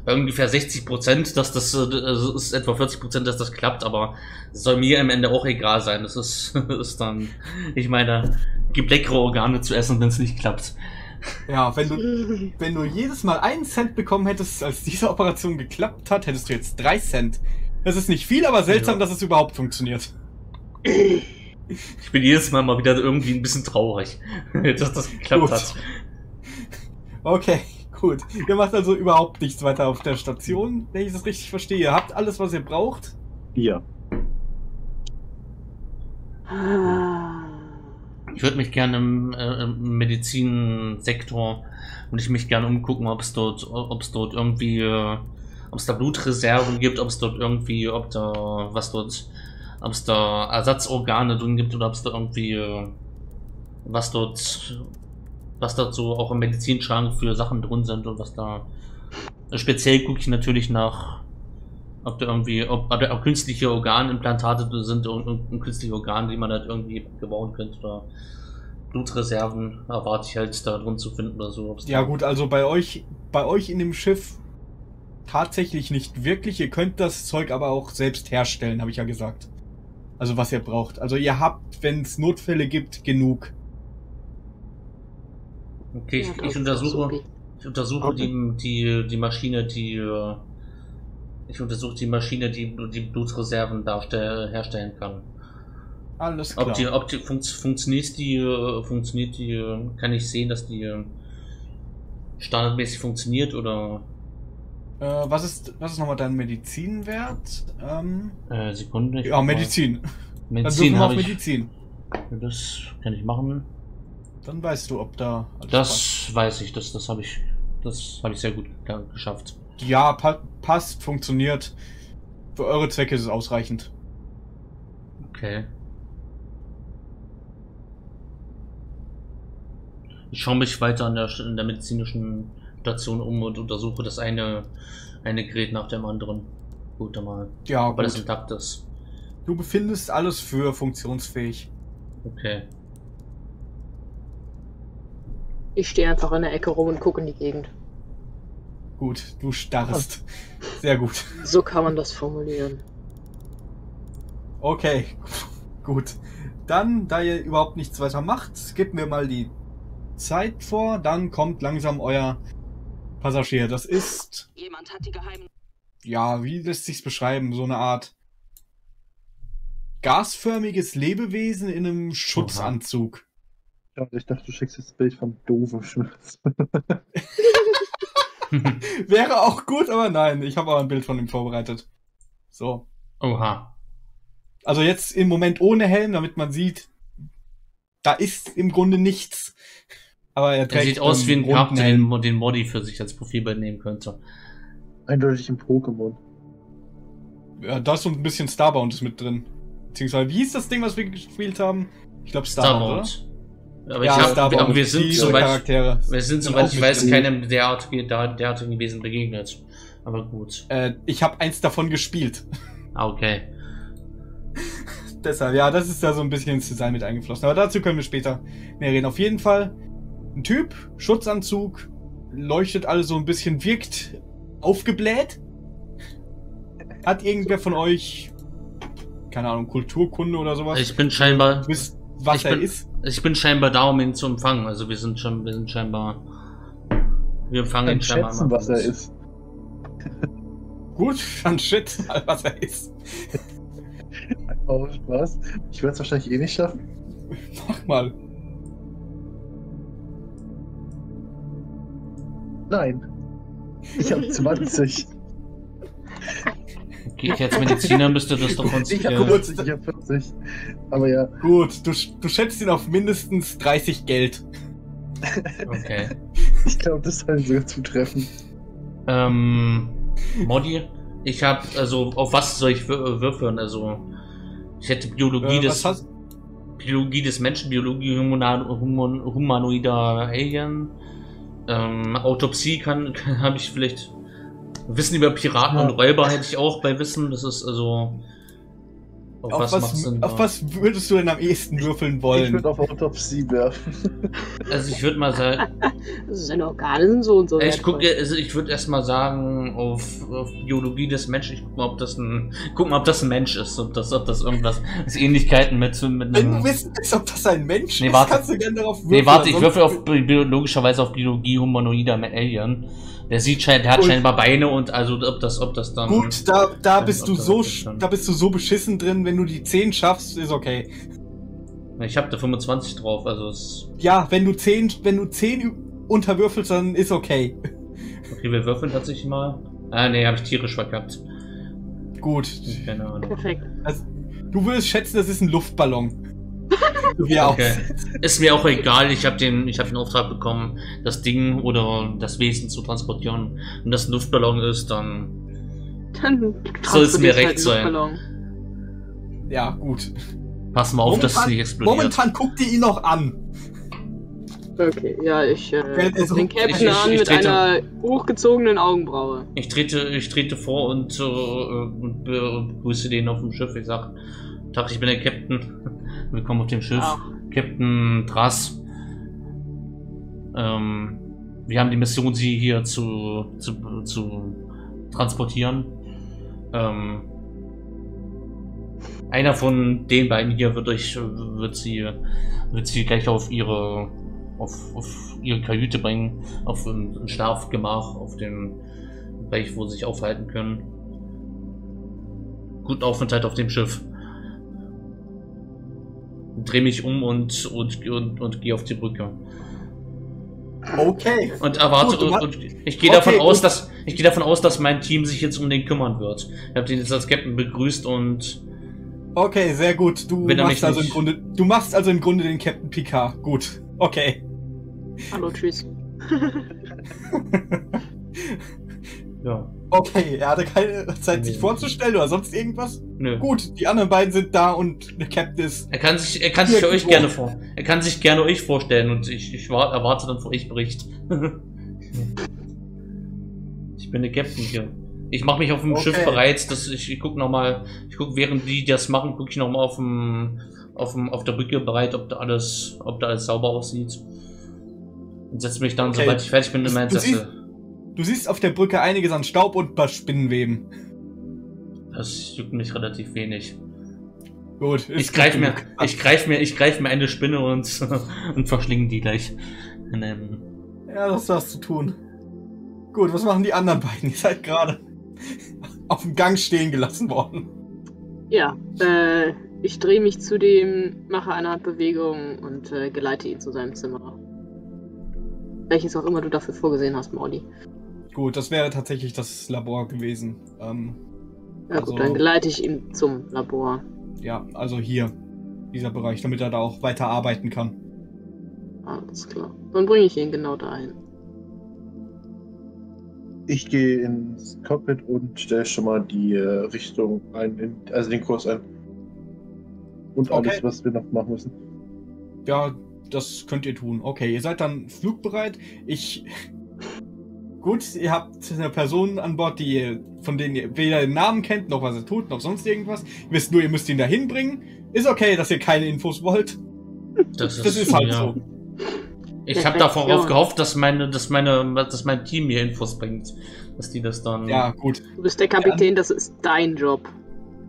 bei ungefähr 60%, dass das ist etwa 40%, dass das klappt, aber das soll mir am Ende auch egal sein. Das ist dann, ich meine, gibt leckere Organe zu essen, wenn es nicht klappt. Ja, wenn du jedes Mal 1 Cent bekommen hättest, als diese Operation geklappt hat, hättest du jetzt 3 Cent. Das ist nicht viel, aber seltsam, dass es überhaupt funktioniert. Ich bin jedes Mal wieder irgendwie ein bisschen traurig, dass das geklappt hat. Okay, gut. Ihr macht also überhaupt nichts weiter auf der Station, wenn ich das richtig verstehe. Ihr habt alles, was ihr braucht? Ja. Ich würde mich gerne im Medizinsektor umgucken, ob es dort, irgendwie, ob es da Blutreserven gibt, ob es dort irgendwie, ob es da Ersatzorgane drin gibt oder ob es da irgendwie, was dort so auch im Medizinschrank für Sachen drin sind und was da. Speziell gucke ich natürlich nach, ob da irgendwie, ob künstliche Organimplantate sind und künstliche Organe, die man halt irgendwie gebauen könnte, oder Blutreserven erwarte ich halt da drin zu finden oder so. Ja gut, also bei euch in dem Schiff tatsächlich nicht wirklich. Ihr könnt das Zeug aber auch selbst herstellen, habe ich ja gesagt. Also was ihr braucht. Also ihr habt, wenn es Notfälle gibt, genug. Okay, ich untersuche die Maschine, die Blutreserven herstellen kann. Alles klar. Kann ich sehen, dass die standardmäßig funktioniert oder? Was ist nochmal dein Medizinwert? Sekunde. Ja, Medizin. Medizin habe ich. Medizin. Das kann ich machen. Dann weißt du, ob da alles passt. Weiß ich, das habe ich sehr gut geschafft. Ja, passt, funktioniert. Für eure Zwecke ist es ausreichend. Okay. Ich schaue mich weiter in der medizinischen Station um und untersuche das eine Gerät nach dem anderen. Gut, dann mal. Ja, gut. Weil das intakt ist. Du befindest alles für funktionsfähig. Okay. Ich stehe einfach in der Ecke rum und gucke in die Gegend. Gut, du starrst. Sehr gut. So kann man das formulieren. Okay, gut. Dann, da ihr überhaupt nichts weiter macht, gebt mir mal die Zeit vor, dann kommt langsam euer Passagier. Das ist... Jemand hat die geheimen... Ja, wie lässt sich's beschreiben? So eine Art gasförmiges Lebewesen in einem Schutzanzug. Aha. Ich dachte, du schickst jetzt das Bild von doofen Schmerz. Wäre auch gut, aber nein. Ich habe aber ein Bild von ihm vorbereitet. So. Oha. Also jetzt im Moment ohne Helm, damit man sieht, da ist im Grunde nichts. Aber er trägt, sieht aus wie ein Charakter, den Modi für sich als Profilbild nehmen könnte. Eindeutig ein Pokémon. Ja, da ist so ein bisschen Starbound ist mit drin. Beziehungsweise, wie hieß das Ding, was wir gespielt haben? Ich glaube Starbound. Aber ja, wir sind soweit, ich weiß, keinem derartigen Wesen begegnet. Aber gut. Ich habe eins davon gespielt. Okay. Deshalb, ja, das ist da so ein bisschen ins Design mit eingeflossen. Aber dazu können wir später mehr reden. Auf jeden Fall ein Typ, Schutzanzug, leuchtet alles so ein bisschen, wirkt aufgebläht. Hat irgendwer von euch, keine Ahnung, Kulturkunde oder sowas? Ich bin scheinbar... Ich bin scheinbar da, um ihn zu empfangen. Also wir empfangen ihn scheinbar. Schätzen, was er ist. Gut, dann schätzen, was er ist. Oh, Spaß. Ich werde es wahrscheinlich eh nicht schaffen. Mach mal. Nein. Ich habe 20. Okay, ich als Mediziner müsste das doch uns... Ich habe 40, aber ja. Gut, du schätzt ihn auf mindestens 30 Geld. Okay. Ich glaube, das kann sogar zutreffen. Modi, ich habe... Also, auf was soll ich würfeln? Also, ich hätte Biologie Biologie des Menschen, Biologie humanoider Alien. Autopsie habe ich vielleicht... Wissen über Piraten und Räuber hätte ich auch bei Wissen, das ist also... Auf was würdest du denn am ehesten würfeln wollen? Ich würde auf Autopsie werfen. Also ich würde mal sagen... Seine Organe sind so und so. Ich würde erstmal sagen, auf Biologie des Menschen, ich gucke mal, ob das ein Mensch ist, ob das irgendwas... Ähnlichkeiten mit einem... Wenn du wissen willst, ob das ein Mensch ist, kannst du gerne darauf würfeln. Nee, warte, ich würfel logischerweise auf Biologie humanoider Alien. Der hat scheinbar Beine und also ob das dann... Gut, da bist du so beschissen drin, wenn du die 10 schaffst, ist okay. Ich habe da 25 drauf, also es... Ja, wenn du 10 unterwürfelst, dann ist okay. Okay, wir würfeln tatsächlich mal. Ah, nee, habe ich tierisch verkackt. Gut. Keine Ahnung. Perfekt. Also, du würdest schätzen, das ist ein Luftballon. Wir auch. Okay. Ist mir auch egal, ich hab den Auftrag bekommen, das Ding oder das Wesen zu transportieren. Wenn das ein Luftballon ist, dann soll es mir recht sein. Ja, gut. Pass mal auf, dass es nicht explodiert. Momentan guckt ihr ihn noch an. Okay, ja, ich den Captain an mit einer hochgezogenen Augenbraue. Ich trete vor und begrüße den auf dem Schiff. Ich sage, Tag, ich bin der Captain. Willkommen auf dem Schiff. Ach. Captain Drass. Wir haben die Mission, Sie hier zu transportieren. Einer von den beiden hier wird sie gleich auf ihre Kajüte bringen, auf ein Schlafgemach, auf den Bereich, wo sie sich aufhalten können. Guten Aufenthalt auf dem Schiff. Drehe mich um und gehe auf die Brücke. Okay. Und erwarte gut, und ich gehe davon aus, gut. dass mein Team sich jetzt um den kümmern wird. Ich habe den jetzt als Captain begrüßt und okay, sehr gut. Du machst also im Grunde den Captain Picard. Gut. Okay. Hallo, tschüss. Ja. Okay, er hatte keine Zeit, sich vorzustellen oder sonst irgendwas. Nö. Gut, die anderen beiden sind da und der Captain ist. Er kann sich gerne euch vorstellen und ich erwarte dann vor euch Bericht. Ich bin der Captain hier. Ich mache mich auf dem Schiff bereit, dass ich gucke nochmal, während die das machen, gucke ich nochmal auf der Brücke bereit, ob da alles sauber aussieht. Und setze mich dann, sobald ich fertig bin, in meinen Sessel. Du siehst auf der Brücke einiges an Staub und ein paar Spinnenweben. Das juckt mich relativ wenig. Gut. Ich greif mir eine Spinne und verschlinge die gleich. Ja, das darfst du tun. Gut, was machen die anderen beiden? Ihr seid gerade auf dem Gang stehen gelassen worden. Ja, ich drehe mich zu dem, mache eine Handbewegung und geleite ihn zu seinem Zimmer. Welches auch immer du dafür vorgesehen hast, Mauli. Gut, das wäre tatsächlich das Labor gewesen. Ja gut, also, dann geleite ich ihn zum Labor. Ja, also hier, dieser Bereich, damit er da auch weiter arbeiten kann. Alles klar. Dann bringe ich ihn genau dahin. Ich gehe ins Cockpit und stelle schon mal die Richtung ein, also den Kurs ein. Und alles, was wir noch machen müssen. Ja, das könnt ihr tun. Okay, ihr seid dann flugbereit. Gut, ihr habt eine Person an Bord, von denen ihr weder den Namen kennt, noch was er tut, noch sonst irgendwas. Ihr wisst nur, ihr müsst ihn da hinbringen. Ist okay, dass ihr keine Infos wollt. Das ist halt so. Ich habe darauf gehofft, dass mein Team mir Infos bringt. Dass die das dann... Ja, gut. Du bist der Kapitän, das ist dein Job.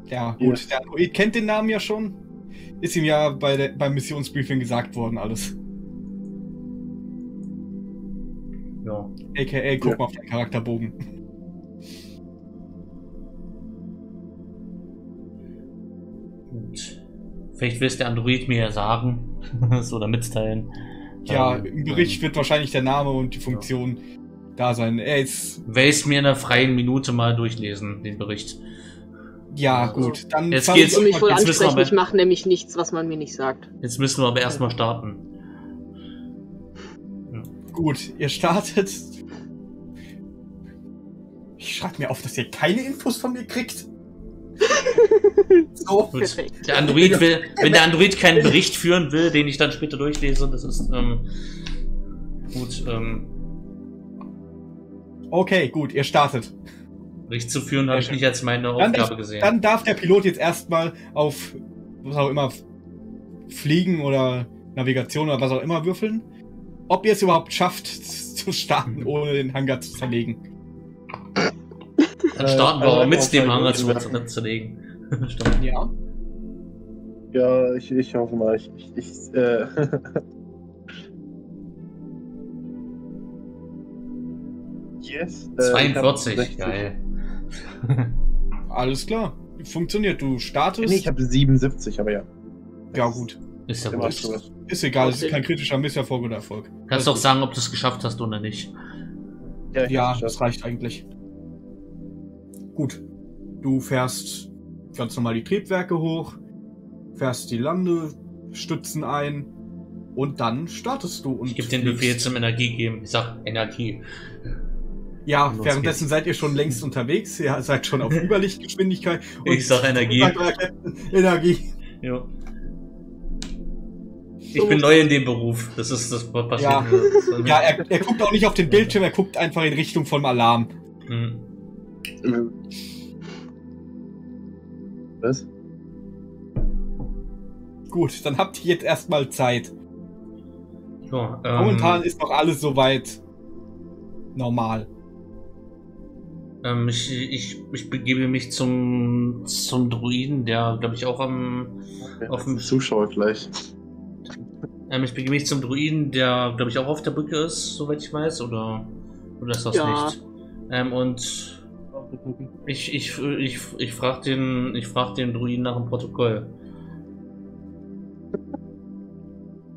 Ja, gut. Der Android kennt den Namen ja schon. Ist ihm ja beim Missionsbriefing gesagt worden, alles. Ja. AKA, guck mal auf den Charakterbogen. Gut. Vielleicht will es der Android mir ja sagen. So, oder mitteilen. Ja, im Bericht wird wahrscheinlich der Name und die Funktion da sein. Will es mir in einer freien Minute mal durchlesen, den Bericht. Ja, gut, dann jetzt geht's um mich voll ansprechen. Ich mache nämlich nichts, was man mir nicht sagt. Jetzt müssen wir aber erstmal starten. Ja. Gut, ihr startet. Ich schreibe mir auf, dass ihr keine Infos von mir kriegt. So. Gut. Der Android will, wenn der Android keinen Bericht führen will, den ich dann später durchlese, das ist gut. Okay, gut, ihr startet. Bericht zu führen habe ich nicht als meine Aufgabe gesehen. Dann darf der Pilot jetzt erstmal auf was auch immer Fliegen oder Navigation oder was auch immer würfeln, ob ihr es überhaupt schafft zu starten, ohne den Hangar zu zerlegen. Dann starten wir auch mit dem Hangar zu zerlegen. Ja. Ja, ich hoffe mal, ich Yes. 42, geil. Alles klar, funktioniert. Du startest. Nee, ich habe 77, aber ja. Ja, gut. Ist ja gut. Ist egal, es ist kein kritischer Misserfolg oder Erfolg. Kannst du auch sagen, ob du es geschafft hast oder nicht. Ja, das reicht eigentlich. Gut. Du fährst ganz normal die Triebwerke hoch, fährst die Lande, Stützen ein und dann startest du. Und ich gebe den Befehl zum Energie geben. Ich sag Energie. Ja, los währenddessen geht's. Seid ihr schon längst unterwegs. Ihr seid schon auf Überlichtgeschwindigkeit. Und ich sag Energie. Energie. Ja. Ich bin neu in dem Beruf. Das ist das passiert. Ja, ja, er guckt auch nicht auf den Bildschirm, er guckt einfach in Richtung vom Alarm. Mhm. Was? Gut, dann habt ihr jetzt erstmal Zeit. Ja, momentan ist doch alles soweit normal. Ich begebe mich zum Druiden, der glaube ich auch auf dem Zuschauer gleich. Ich begebe mich zum Druiden, der glaube ich auch auf der Brücke ist, soweit ich weiß, oder ist das ja nicht? Und ich frage den Druiden nach dem Protokoll.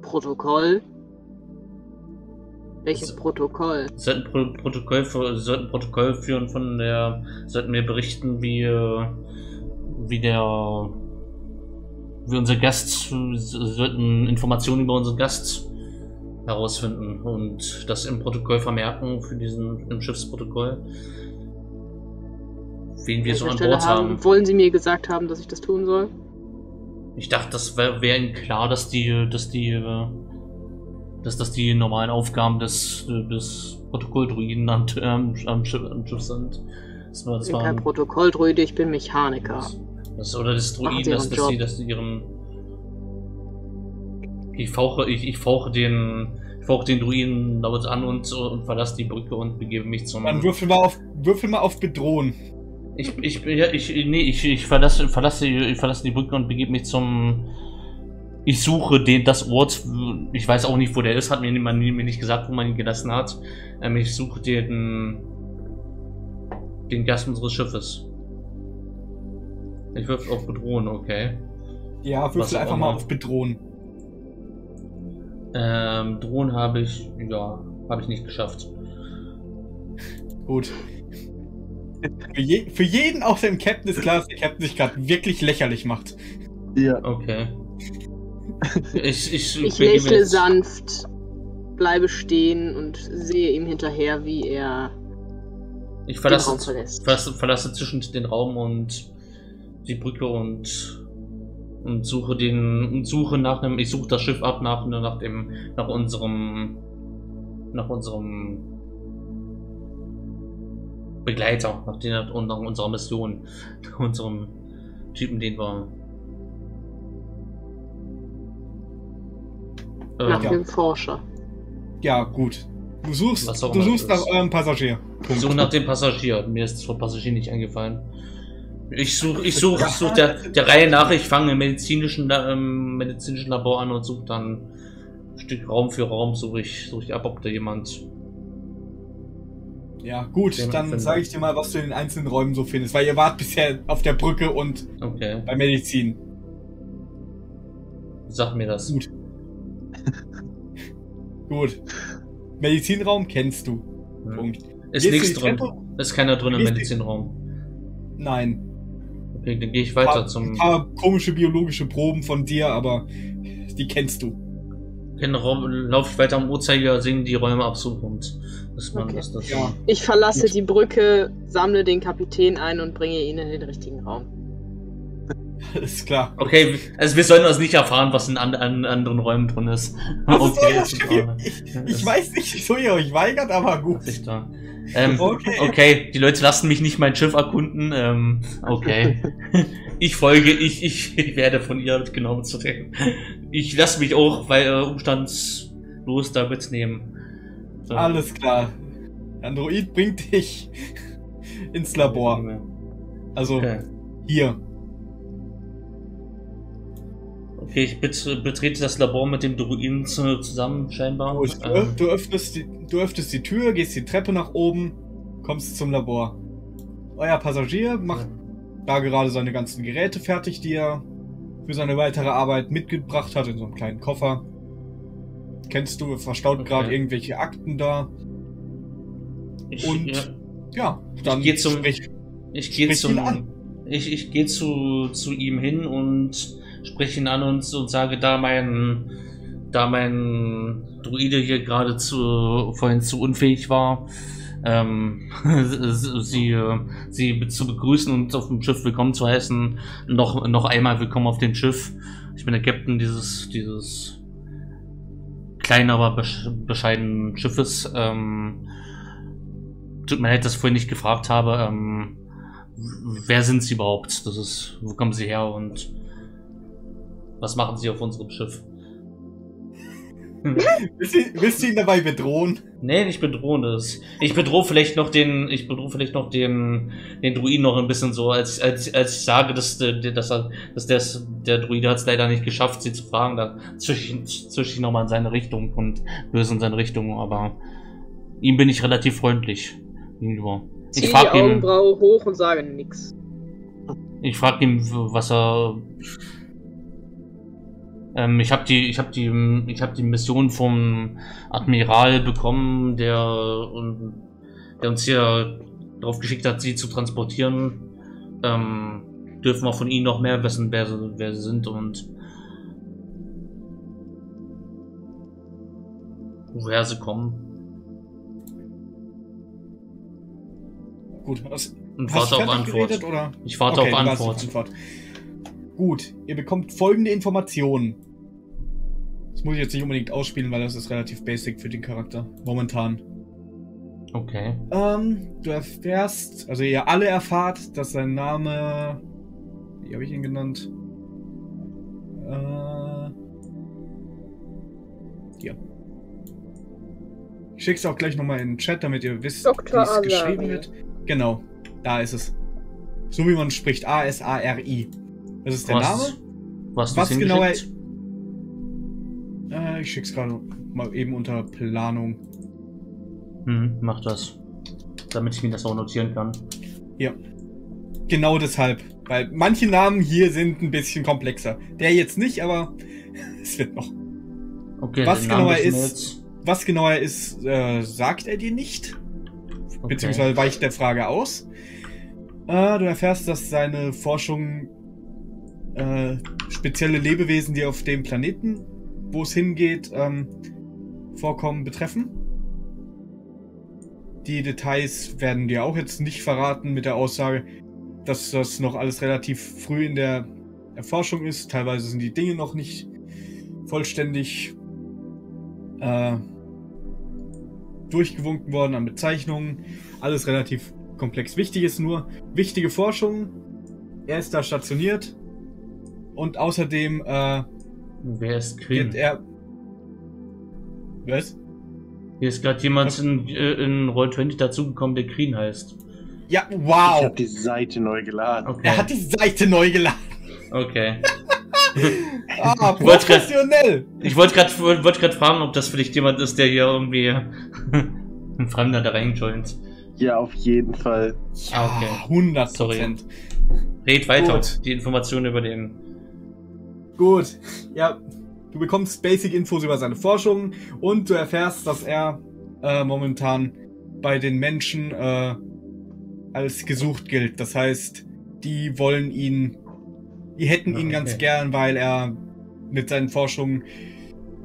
Protokoll? Welches Protokoll? Sollten Protokoll führen von der. Sollten wir berichten, wie unser Gast, sollten Informationen über unseren Gast herausfinden und das im Protokoll vermerken, im Schiffsprotokoll, wen wir so an Bord haben. Wollen Sie mir gesagt haben, dass ich das tun soll? Ich dachte, das wäre Ihnen klar, dass das die normalen Aufgaben des Protokolldruiden am Schiff sind. Ich bin kein Protokolldruide, ich bin Mechaniker. Oder das Druiden, dass sie ihren. Ich fauche den Druiden damit an und verlasse die Brücke und begebe mich zum. Dann würfel mal auf Bedrohen. Ich verlasse die Brücke und begebe mich zum. Ich suche das Ort. Ich weiß auch nicht, wo der ist. Hat mir nicht gesagt, wo man ihn gelassen hat. Ich suche den Gast unseres Schiffes. Ich würfel auf Bedrohen, okay. Ja, würfel einfach mal auf Bedrohen. Drohen habe ich, ja, habe ich nicht geschafft. Gut. Für jeden auf dem Captain ist klar, dass der Captain sich gerade wirklich lächerlich macht. Ja. Okay. Ich lächle sanft, bleibe stehen und sehe ihm hinterher, wie er den Raum verlässt. Ich verlasse zwischen den Raum und die Brücke und suche nach einem. Ich suche das Schiff ab nach unserem Begleiter, nach unserer Mission, nach unserem Typen, den wir dem Forscher. Ja, gut. Du suchst nach eurem Passagier. Ich suche nach dem Passagier. Mir ist das Passagier nicht eingefallen. Ich suche der Reihe nach, ich fange im medizinischen Labor an und suche dann ein Stück Raum für Raum, suche ich ab, ob da jemand. Ja, gut, dann sage ich dir mal, was du in den einzelnen Räumen so findest, weil ihr wart bisher auf der Brücke und bei Medizin. Sag mir das. Gut. Gut. Medizinraum kennst du. Hm. Punkt. Ist nichts drin. Ist keiner drin im Medizinraum. Nein. Okay, dann gehe ich weiter ein paar komische biologische Proben von dir, aber die kennst du. Laufe ich weiter am Uhrzeiger, singen die Räume ab, so und das. Ja. Ich verlasse die Brücke, sammle den Kapitän ein und bringe ihn in den richtigen Raum. Alles klar. Okay, also wir sollen das nicht erfahren, was in anderen Räumen drin ist. Okay, ich weiß nicht, wieso ihr euch weigert, aber gut. Okay, die Leute lassen mich nicht mein Schiff erkunden. Okay. Ich werde von ihr mitgenommen zu denken. Ich lasse mich auch, weil umstandslos da mitnehmen. So. Alles klar. Android bringt dich ins Labor. Also hier. Okay, ich betrete das Labor mit dem Druiden zusammen, scheinbar. Gut, du öffnest die Tür, gehst die Treppe nach oben, kommst zum Labor. Euer Passagier macht da gerade seine ganzen Geräte fertig, die er für seine weitere Arbeit mitgebracht hat, in so einem kleinen Koffer. Kennst du, verstaut gerade irgendwelche Akten da. Dann sprich ihn an. Ich gehe zu ihm hin und Sprich ihn an uns und sage, da mein Druide hier gerade vorhin zu unfähig war, sie zu begrüßen und uns auf dem Schiff willkommen zu heißen. Noch einmal willkommen auf dem Schiff. Ich bin der Captain dieses kleinen, aber bescheidenen Schiffes. Tut mir leid, dass ich vorhin nicht gefragt habe, wer sind Sie überhaupt? Das ist, wo kommen Sie her und was machen Sie auf unserem Schiff? Willst du ihn dabei bedrohen? Nee, nicht bedrohen. Ich bedrohe vielleicht noch den Druiden noch ein bisschen so, als ich sage, der Druide hat es leider nicht geschafft, sie zu fragen. Da zische ich nochmal in seine Richtung und böse in seine Richtung, aber ihm bin ich relativ freundlich gegenüber. Ich frage die Augenbraue ihm hoch und sage nichts. Ich frage ihn, was er... Ich hab die Mission vom Admiral bekommen, der uns hier darauf geschickt hat, sie zu transportieren. Dürfen wir von Ihnen noch mehr wissen, wer Sie sind und woher Sie kommen. Gut, ich warte auf Antwort. Gut, ihr bekommt folgende Informationen. Das muss ich jetzt nicht unbedingt ausspielen, weil das ist relativ basic für den Charakter. Momentan. Okay. Du erfährst, also ihr alle erfahrt, dass sein Name... Wie habe ich ihn genannt? Hier. Ich schicke es auch gleich nochmal in den Chat, damit ihr wisst, wie es geschrieben wird. Genau, da ist es. So wie man spricht, A-S-A-R-I. Das ist der Name. Was genau er... ich schick's gerade mal eben unter Planung. Hm, mach das. Damit ich mir das auch notieren kann. Ja. Genau deshalb. Weil manche Namen hier sind ein bisschen komplexer. Der jetzt nicht, aber es wird noch. Okay, was genau er ist, sagt er dir nicht. Okay. Beziehungsweise weicht der Frage aus. Du erfährst, dass seine Forschung spezielle Lebewesen, die auf dem Planeten, wo es hingeht, vorkommen, betreffen. Die Details werden dir auch jetzt nicht verraten, mit der Aussage, dass das noch alles relativ früh in der Erforschung ist. Teilweise sind die Dinge noch nicht vollständig durchgewunken worden an Bezeichnungen. Alles relativ komplex. Wichtig ist nur wichtige Forschung. Er ist da stationiert. Und außerdem, wer ist Queen? Was? Hier ist gerade jemand in Roll20 dazugekommen, der Queen heißt. Ja, wow! Ich hab die Seite neu geladen. Okay. Er hat die Seite neu geladen. Okay. Ah, professionell! Ich wollte gerade fragen, ob das vielleicht jemand ist, der hier irgendwie ein Fremder da reinjoint. Ja, auf jeden Fall. Ja, okay. 100%. Sorry. Red weiter. Gut. Die Informationen über den... Gut, ja, du bekommst basic Infos über seine Forschung und du erfährst, dass er momentan bei den Menschen als gesucht gilt. Das heißt, die hätten ihn ganz gern, weil er mit seinen Forschungen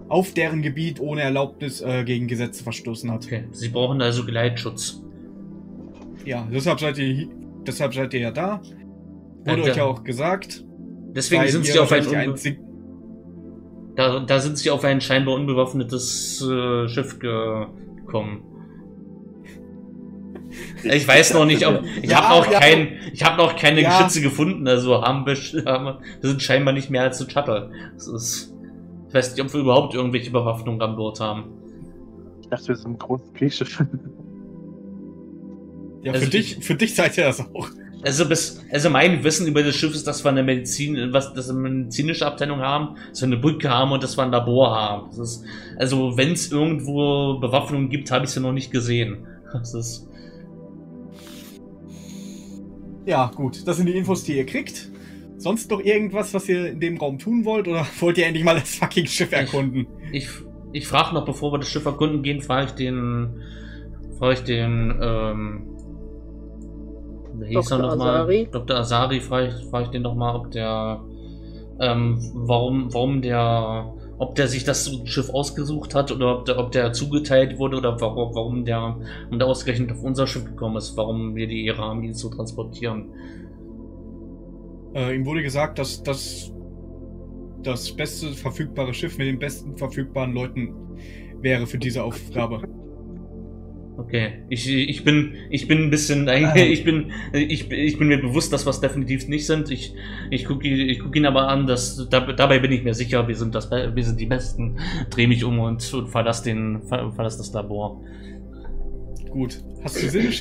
auf deren Gebiet ohne Erlaubnis gegen Gesetze verstoßen hat. Okay. Sie brauchen also Geleitschutz. Ja, deshalb seid ihr ja da. Wurde euch ja auch gesagt. Deswegen sind sie auf ein scheinbar unbewaffnetes Schiff gekommen. Ich weiß noch nicht, ob ich habe noch keine Geschütze gefunden, also das sind scheinbar nicht mehr als ein Shuttle. Das ist, ich weiß nicht, ob wir überhaupt irgendwelche Bewaffnung an Bord haben. Ich dachte, wir sind ein großes Kriegsschiff. Ja, also für dich seid ihr das auch. Also mein Wissen über das Schiff ist, dass wir eine medizinische Abteilung haben, dass wir eine Brücke haben und dass wir ein Labor haben. Das ist, also wenn es irgendwo Bewaffnung gibt, habe ich es ja noch nicht gesehen. Das ist... Ja, gut. Das sind die Infos, die ihr kriegt. Sonst noch irgendwas, was ihr in dem Raum tun wollt? Oder wollt ihr endlich mal das fucking Schiff erkunden? Ich frage noch, bevor wir das Schiff erkunden gehen, frage ich den Dr. Asari, frage ich den nochmal, ob der ob der sich das Schiff ausgesucht hat oder ob der zugeteilt wurde oder warum der ausgerechnet auf unser Schiff gekommen ist, warum wir die Ehre haben, ihn zu transportieren. Ihm wurde gesagt, dass das beste verfügbare Schiff mit den besten verfügbaren Leuten wäre für diese Aufgabe. Okay, ich bin ein bisschen, ich bin mir bewusst, dass wir es definitiv nicht sind. Ich guck ihn aber an, dass dabei bin ich mir sicher, wir sind die Besten. Dreh mich um und verlass das Labor. Gut. Hast du Sinn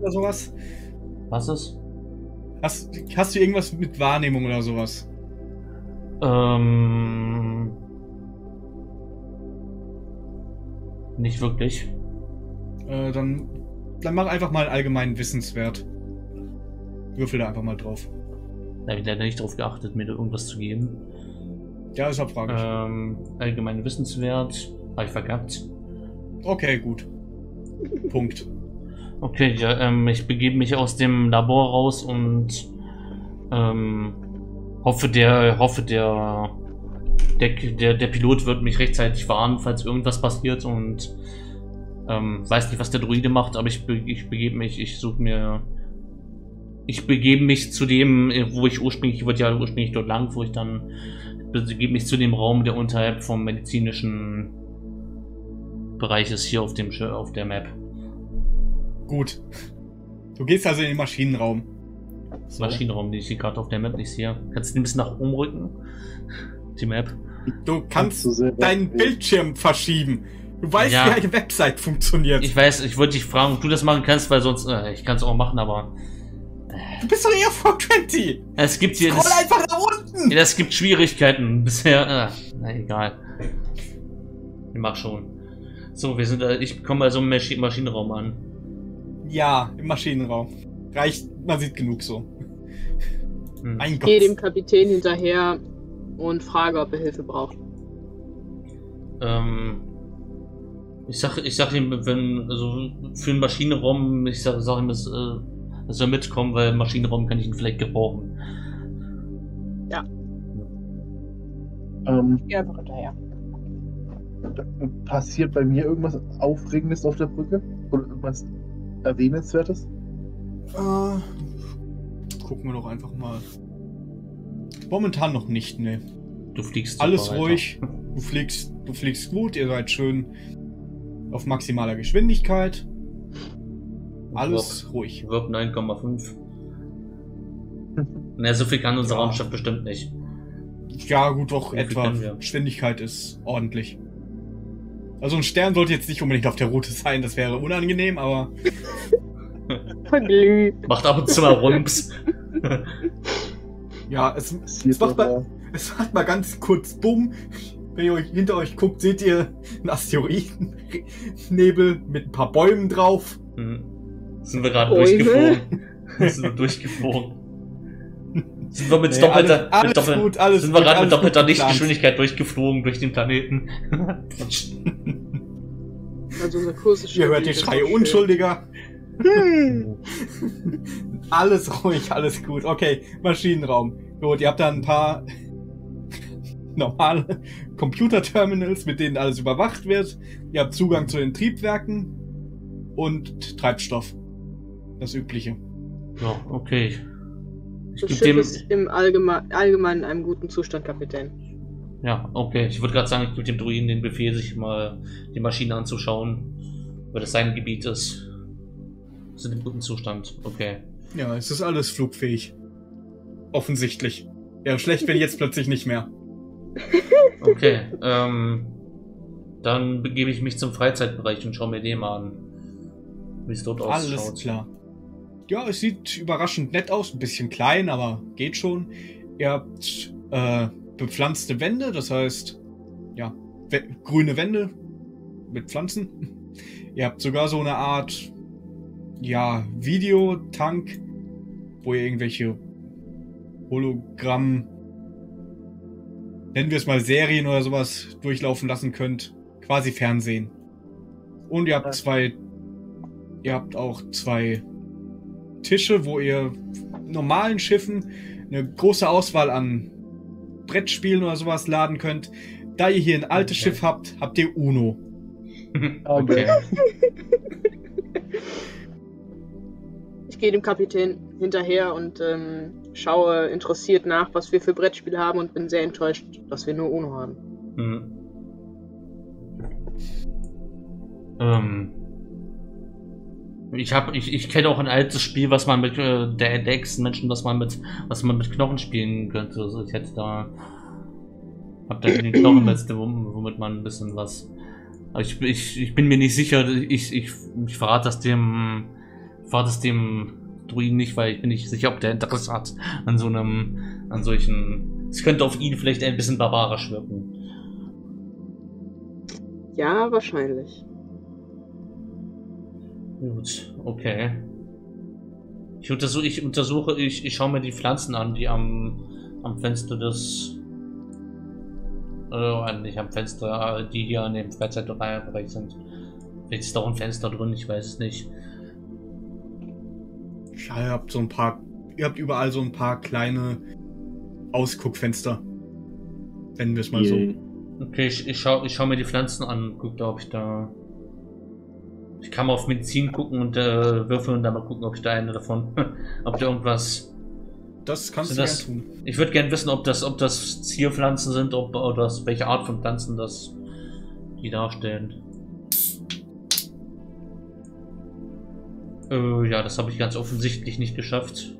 oder sowas? Was ist? Hast du irgendwas mit Wahrnehmung oder sowas? Nicht wirklich. Dann mach einfach mal einen allgemeinen Wissenswert. Würfel da einfach mal drauf. Da habe ich leider nicht drauf geachtet, mir irgendwas zu geben. Ja, deshalb frage ich. Allgemeinen Wissenswert. Habe ich verkackt. Okay, gut. Punkt. Okay, ja, ich begebe mich aus dem Labor raus und hoffe, der Pilot wird mich rechtzeitig warnen, falls irgendwas passiert, und weiß nicht, was der Druide macht, aber ich begebe mich zu dem, ich wollte ja ursprünglich dort lang, ich begebe mich zu dem Raum, der unterhalb vom medizinischen Bereich ist, hier auf der Map. Gut. Du gehst also in den Maschinenraum. So. Maschinenraum, den ich hier gerade auf der Map nicht sehe. Kannst du den ein bisschen nach oben rücken? Die Map. Du kannst deinen Bildschirm verschieben. Du weißt, ja, wie eine Website funktioniert. Ich weiß, ich wollte dich fragen, ob du das machen kannst, weil sonst... ich kann es auch machen, aber... Du bist doch eher 420! Es gibt hier... Scroll einfach nach unten! Es gibt Schwierigkeiten bisher. Na egal. Ich mach schon. So, ich komme also im Maschinenraum an. Ja, im Maschinenraum. Reicht, man sieht genug so. Hm. Mein Gott. Ich gehe dem Kapitän hinterher und frage, ob er Hilfe braucht. Ich sag ihm, wenn, also für den Maschinenraum, ich sag ihm, dass soll mitkommen, weil im Maschinenraum kann ich ihn vielleicht gebrauchen. Ja. Ja, einfach hinterher. Passiert bei mir irgendwas Aufregendes auf der Brücke? Oder irgendwas Erwähnenswertes? Gucken wir doch einfach mal. Momentan noch nicht, ne. Du fliegst alles ruhig. Du fliegst gut, ihr seid schön auf maximaler Geschwindigkeit. Alles ruhig. Wirkt 9,5. Na, so viel kann unser Raumschiff bestimmt nicht. Ja, gut, doch etwa. Geschwindigkeit ist ordentlich. Also ein Stern sollte jetzt nicht unbedingt auf der Route sein, das wäre unangenehm, aber... Macht ab und zu mal Rumps. Ja, es macht mal ganz kurz Bumm. Wenn ihr hinter euch guckt, seht ihr einen Asteroidennebel mit ein paar Bäumen drauf. Hm. Sind wir gerade durchgeflogen. Sind wir mit doppelter Lichtgeschwindigkeit durchgeflogen durch den Planeten. Also unser Kurs ist schon. Ihr hört die Schreie Unschuldiger. Alles ruhig, alles gut. Okay, Maschinenraum. Gut, ihr habt da ein paar normale Computerterminals, mit denen alles überwacht wird. Ihr habt Zugang zu den Triebwerken und Treibstoff. Das Übliche. Ja, okay. Das Schiff ist im Allgemeinen in einem guten Zustand, Kapitän. Ja, okay. Ich würde gerade sagen, ich gebe dem Druiden den Befehl, sich mal die Maschine anzuschauen, weil das sein Gebiet ist. Sind im guten Zustand, okay. Ja, es ist alles flugfähig. Offensichtlich. Ja, schlecht, wenn jetzt plötzlich nicht mehr. Okay, dann begebe ich mich zum Freizeitbereich und schaue mir den mal an, wie es dort ausschaut. Alles klar. Ja, es sieht überraschend nett aus, ein bisschen klein, aber geht schon. Ihr habt bepflanzte Wände, das heißt, ja, grüne Wände mit Pflanzen. Ihr habt sogar so eine Art, ja, Videotank, wo ihr irgendwelche Hologramm, nennen wir es mal Serien oder sowas, durchlaufen lassen könnt. Quasi Fernsehen. Und ihr habt auch zwei Tische, wo ihr normalen Schiffen eine große Auswahl an Brettspielen oder sowas laden könnt. Da ihr hier ein altes Schiff habt, habt ihr Uno. Okay. Ich gehe dem Kapitän hinterher und schaue interessiert nach, was wir für Brettspiele haben und bin sehr enttäuscht, dass wir nur Uno haben. Mhm. Ich kenne auch ein altes Spiel, was man mit der ältesten Menschen, was man mit Knochen spielen könnte. Also ich hätte da, hab da die Knochenreste, womit man ein bisschen was. Aber ich bin mir nicht sicher. Ich verrate das dem Druiden nicht, weil ich bin nicht sicher, ob der Interesse hat an solchen. Es könnte auf ihn vielleicht ein bisschen barbarisch wirken. Ja, wahrscheinlich. Gut, okay. Ich schaue mir die Pflanzen an, die am Fenster des. Nicht am Fenster, die hier an dem Freizeitbereich sind. Vielleicht ist da auch ein Fenster drin, ich weiß es nicht. Ja, ihr habt überall so ein paar kleine Ausguckfenster. Nennen wir es mal so. Okay, ich schau mir die Pflanzen an, guck da, ob ich da. Ich kann mal auf Medizin gucken und würfeln und dann mal gucken, ob ich da eine davon, ob da irgendwas. Das kannst du das gerne tun. Ich würde gerne wissen, ob das Zierpflanzen sind, oder welche Art von Pflanzen das die darstellen. Ja, das habe ich ganz offensichtlich nicht geschafft.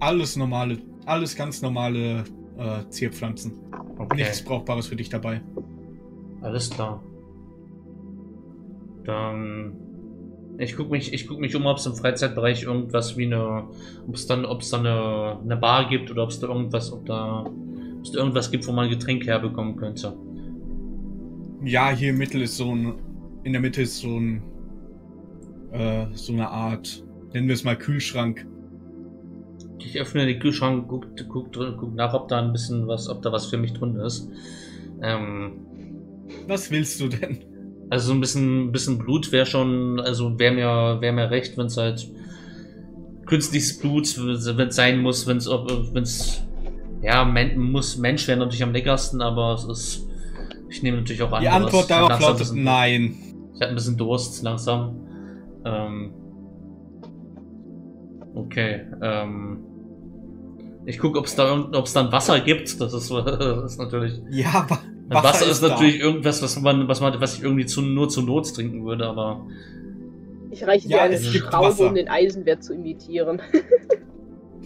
Alles ganz normale Zierpflanzen. Okay. Nichts Brauchbares für dich dabei. Alles klar. Ich guck mich um, ob es im Freizeitbereich irgendwas wie ob es da eine Bar gibt oder ob es da irgendwas gibt, wo man ein Getränk herbekommen könnte. Ja, hier in der Mitte ist so eine Art, nennen wir es mal Kühlschrank. Ich öffne den Kühlschrank, guck nach, ob da was für mich drin ist. Was willst du denn? Also ein bisschen Blut wäre schon, also wäre mir recht, wenn es halt künstliches Blut, wenn es sein muss, Mensch wäre natürlich am leckersten, aber ich nehme natürlich auch an. Die Antwort darauf lautet nein. Ich hatte ein bisschen Durst langsam. Ich gucke, ob es da ein Wasser gibt, das ist natürlich. Ja, aber. Wasser ist natürlich da. Irgendwas, was ich irgendwie nur zur Not trinken würde, aber. Ich reiche dir eine Schraube, um den Eisenwert zu imitieren.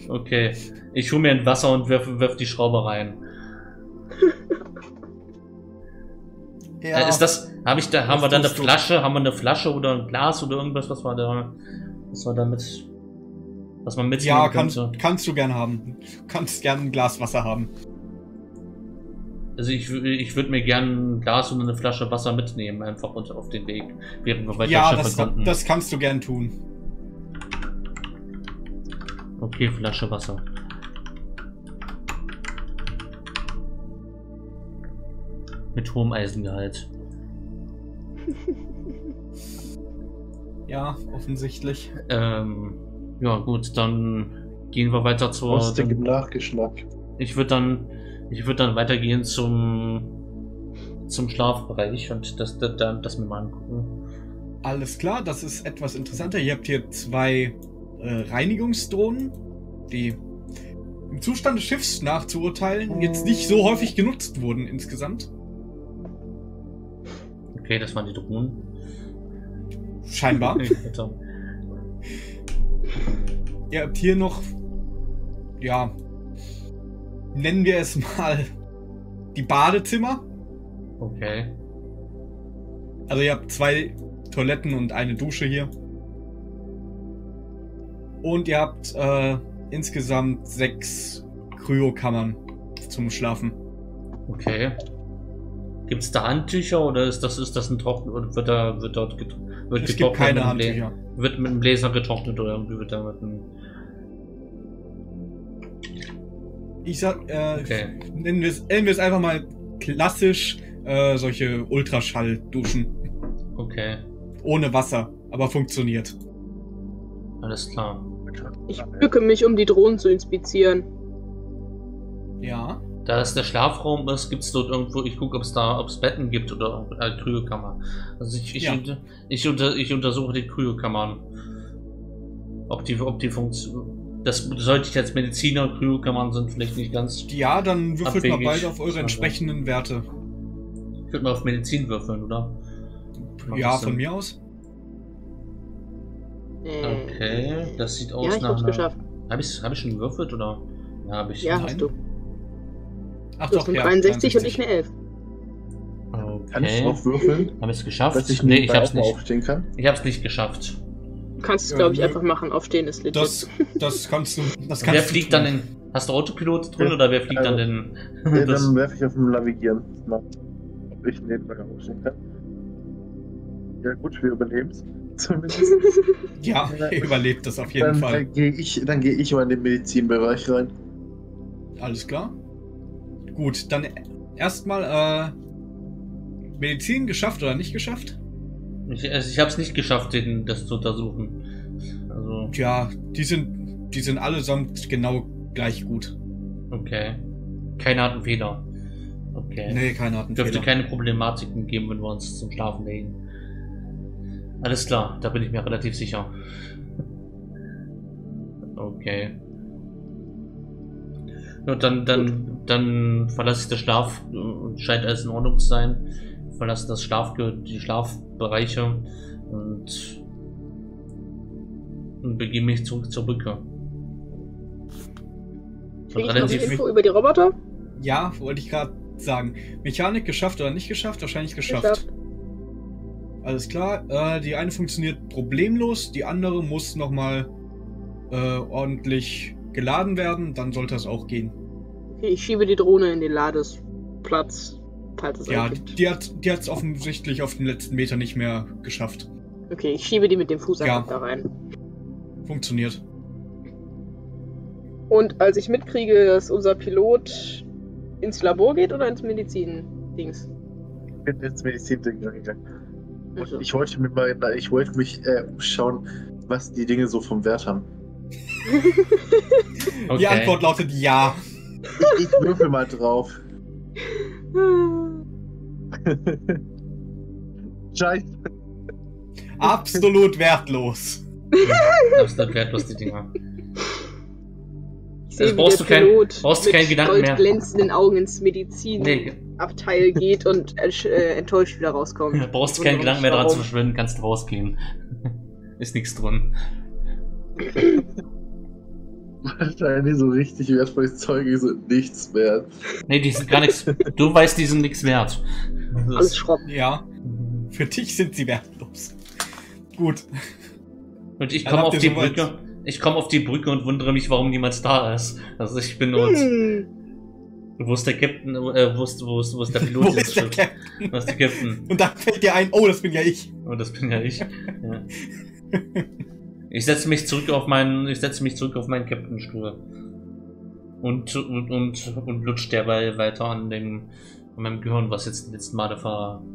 Okay. Ich hole mir ein Wasser und werf die Schraube rein. Ja. Haben wir eine Flasche oder ein Glas oder irgendwas, was man mitnehmen könnte? Ja, kannst du gern haben. Du kannst gern ein Glas Wasser haben. Also ich würde mir gerne ein Glas und eine Flasche Wasser mitnehmen, einfach und auf den Weg, während wir weiter konnten. Das kannst du gern tun. Okay, Flasche Wasser. Mit hohem Eisengehalt. Ja, offensichtlich. Ja gut, dann gehen wir weiter zur. Was ist denn im Nachgeschmack? Ich würde dann weitergehen zum Schlafbereich und das mir mal angucken. Alles klar, das ist etwas interessanter. Ihr habt hier zwei Reinigungsdrohnen, die im Zustand des Schiffs nachzuurteilen jetzt nicht so häufig genutzt wurden insgesamt. Okay, das waren die Drohnen. Scheinbar. Ihr habt hier noch, ja, nennen wir es mal die Badezimmer. Okay. Also ihr habt zwei Toiletten und eine Dusche hier. Und ihr habt insgesamt 6 Kryokammern zum Schlafen. Okay. Gibt's da Handtücher oder ist das ein Trocknen oder wird es getrocknet? Keine Handtücher. Wird mit einem Bläser getrocknet oder irgendwie wird da mit einem. Okay. Nennen wir es einfach mal klassisch solche Ultraschallduschen. Okay. Ohne Wasser, aber funktioniert. Alles klar. Ich bücke mich, um die Drohnen zu inspizieren. Ja. Da das der Schlafraum ist, gibt es dort irgendwo, ich gucke, ob es da, Betten gibt oder eine Kryokammer. Also ich untersuche die Kryokammern. Ob die Funktion, das sollte ich als Mediziner, Kryokammern sind vielleicht nicht ganz. Ja, dann würfelt mal bald auf eure entsprechenden Werte. Könnt man auf Medizin würfeln, oder? Ja, von mir aus. Okay, das sieht aus nach einer... geschafft. Hab ich schon gewürfelt, oder? Ja, hab ich. Ja, hast du. Ach doch, ja. 63 und ich eine 11. Okay. Kann ich noch würfeln? Hab ich's geschafft? Dass ich nee, ich hab's nicht. Aufstehen kann? Ich hab's nicht geschafft. Du kannst es, glaube ich, einfach machen. Aufstehen ist legit. Das kannst du. Das kannst wer fliegt dann in... Hast du Autopilot drin, oder wer fliegt dann in... Nee, dann werfe ich auf dem Navigieren. Ob ich nebenbei aufstehen kann. Ja gut, wir überleben's. Zumindest. Ja, ihr überlebt das auf jeden Fall. Dann gehe ich mal in den Medizinbereich rein. Alles klar. Gut, dann erstmal Medizin geschafft oder nicht geschafft? Ich habe es nicht geschafft, das zu untersuchen. Also. Ja, die sind allesamt genau gleich gut. Okay. Keiner hat einen Fehler. Okay. Nee, keiner hat einen Fehler. Dürfte keine Problematiken geben, wenn wir uns zum Schlafen legen. Alles klar, da bin ich mir relativ sicher. Okay. Ja, dann verlasse ich das Schlaf, scheint alles in Ordnung zu sein. Ich verlasse das die Schlafbereiche und begebe mich zurück zur Brücke. Kriege ich noch eine Info über die Roboter? Ja, wollte ich gerade sagen. Mechanik geschafft oder nicht geschafft? Wahrscheinlich geschafft. Alles klar, die eine funktioniert problemlos, die andere muss nochmal ordentlich geladen werden, dann sollte das auch gehen. Okay, ich schiebe die Drohne in den Ladesplatz, falls es ja, die hat es offensichtlich auf den letzten Meter nicht mehr geschafft. Okay, ich schiebe die mit dem Fuß einfach da rein. Funktioniert. Und als ich mitkriege, dass unser Pilot ins Labor geht oder ins Medizin-Dings? Ich bin ins Medizin-Ding gegangen. Und ich wollte mich umschauen, was die Dinge so vom Wert haben. Okay. Die Antwort lautet ja. Ich würfel mal drauf. Scheiße. Absolut wertlos. Absolut wertlos, die Dinger. Jetzt brauchst du keinen Gedanken mehr. Glänzenden Augen ins Medizinabteil geht und enttäuscht wieder rauskommt. Ja, brauchst du keinen Gedanken mehr daran zu verschwenden, kannst du rausgehen. Ist nichts drin. Wahrscheinlich so richtig wertvolles Zeug ist nichts wert. Nee, die sind gar nichts. Du weißt, die sind nichts wert. Alles Schrott. Ja. Für dich sind sie wertlos. Gut. Und ich komme auf die Brücke. Ich komme auf die Brücke und wundere mich, warum niemand da ist. Also ich bin nur... Wo ist der Captain? Wo ist der Pilot? Wo ist der Captain? Wo ist der Captain? Und dann fällt dir ein, oh, das bin ja ich. Oh, das bin ja ich. Ja. Ich setze mich zurück auf meinen... Captain-Stuhl. Und lutsche derweil weiter an meinem Gehirn, was ich jetzt die letzten Male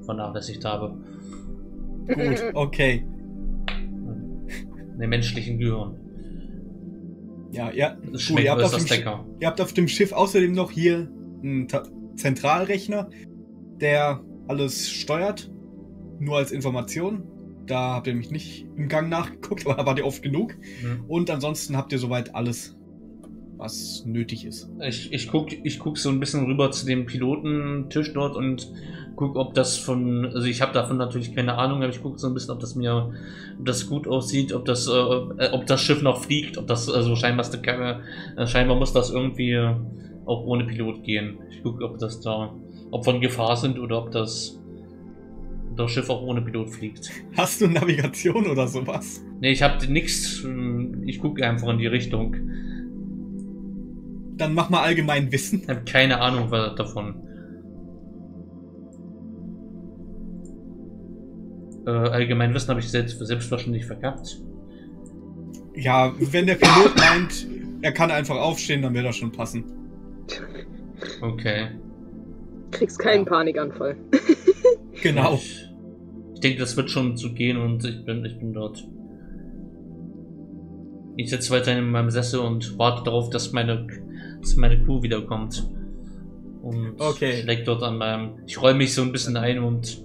vernachlässigt habe. Gut, okay. Dem menschlichen Gehirn. Ja. Das schmeckt äußerst lecker. Ihr habt auf dem Schiff außerdem noch hier einen Zentralrechner, der alles steuert. Nur als Information. Da habt ihr nämlich nicht im Gang nachgeguckt, aber da wart ihr oft genug. Mhm. Und ansonsten habt ihr soweit alles, was nötig ist. Ich guck so ein bisschen rüber zu dem Pilotentisch dort und guck, ob das also ich habe davon natürlich keine Ahnung, aber ich guck so ein bisschen, ob das gut aussieht, ob das Schiff noch fliegt, also scheinbar muss das irgendwie auch ohne Pilot gehen. Ich guck, ob von Gefahr sind oder ob das Schiff auch ohne Pilot fliegt. Hast du Navigation oder sowas? Nee, ich habe nichts. Ich guck einfach in die Richtung. Dann mach mal allgemein Wissen. Ich habe keine Ahnung was davon. Allgemein Wissen habe ich selbstverständlich verkackt. Ja, wenn der Pilot meint, er kann einfach aufstehen, dann wird das schon passen. Okay. Kriegst keinen Panikanfall. Genau. Ich denke, das wird schon zu gehen und ich bin dort. Ich sitze weiter in meinem Sessel und warte darauf, dass meine Crew wiederkommt. und okay. Schlägt dort an meinem... Ich räume mich so ein bisschen ein und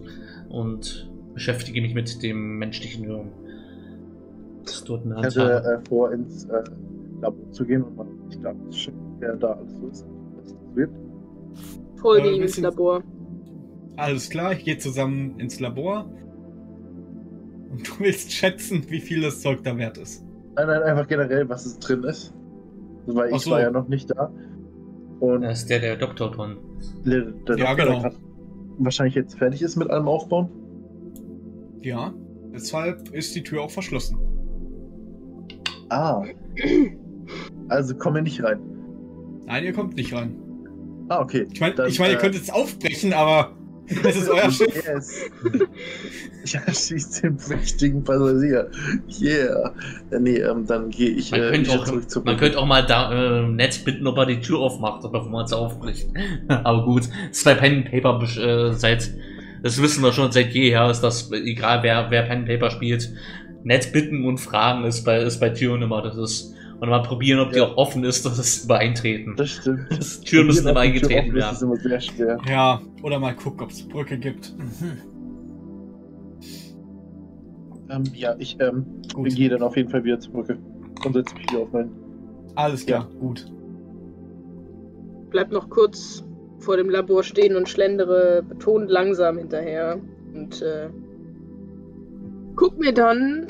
beschäftige mich mit dem menschlichen Hirn. Das dort in Hand. Ich hatte vor, ins Labor zu gehen und mal nicht da schicken, wer da alles so ist. Folge ihm ins Labor. Alles klar, ich gehe zusammen ins Labor. Und du willst schätzen, wie viel das Zeug da wert ist. Nein, nein, einfach generell, was es drin ist. Weil ich war ja noch nicht da. Und das ist der Doktor dran. Der ja, Doktor, genau. Wahrscheinlich jetzt fertig ist mit allem Aufbauen. Ja, deshalb ist die Tür auch verschlossen. Ah. Also kommen wir nicht rein. Nein, ihr kommt nicht rein. Ah, okay. Ich meine, ihr könnt jetzt aufbrechen, aber das ist euer Schiff. Yes. Ich erschieße den mächtigen Passagier. Yeah. Nee, dann gehe ich zurück zu. Man könnte auch mal da nett bitten, ob er die Tür aufmacht, bevor man es aufbricht. Aber gut, zwei Pen and Paper das wissen wir schon seit jeher, ist das egal, wer Pen and Paper spielt. Nett bitten und fragen ist bei Türen immer, das ist. Und mal probieren, ob die auch offen ist, dass es übereintreten. Das stimmt. Das Türen müssen immer eingetreten werden. Das ist immer sehr schwer. Ja, oder mal gucken, ob es Brücke gibt. Ja, ich gehe dann auf jeden Fall wieder zur Brücke. Und setze mich hier auf meinen. Alles klar, ja. Gut. Bleib noch kurz vor dem Labor stehen und schlendere betont langsam hinterher. Und guck mir dann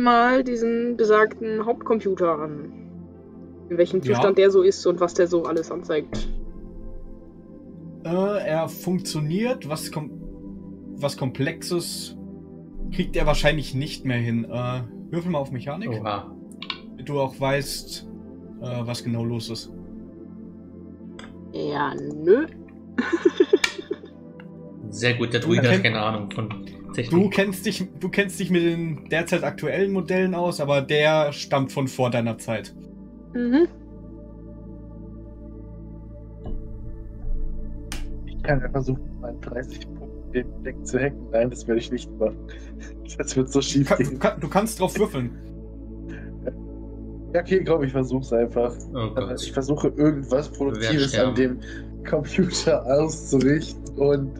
mal diesen besagten Hauptcomputer an. In welchem Zustand der so ist und was der so alles anzeigt. Er funktioniert. Was Komplexes kriegt er wahrscheinlich nicht mehr hin. Würfel mal auf Mechanik. Oha. Damit du auch weißt, was genau los ist. Ja, nö. Sehr gut, der Druide hat keine Ahnung von Technik. Du kennst dich mit den derzeit aktuellen Modellen aus, aber der stammt von vor deiner Zeit. Mhm. Ich kann ja versuchen, meinen 30-Punkte-Deck zu hacken. Nein, das werde ich nicht machen. Das wird so schief gehen. Du kannst drauf würfeln. Ja, okay, glaube ich, versuch's einfach. Oh Gott. Ich versuche irgendwas Produktives an dem Computer auszurichten und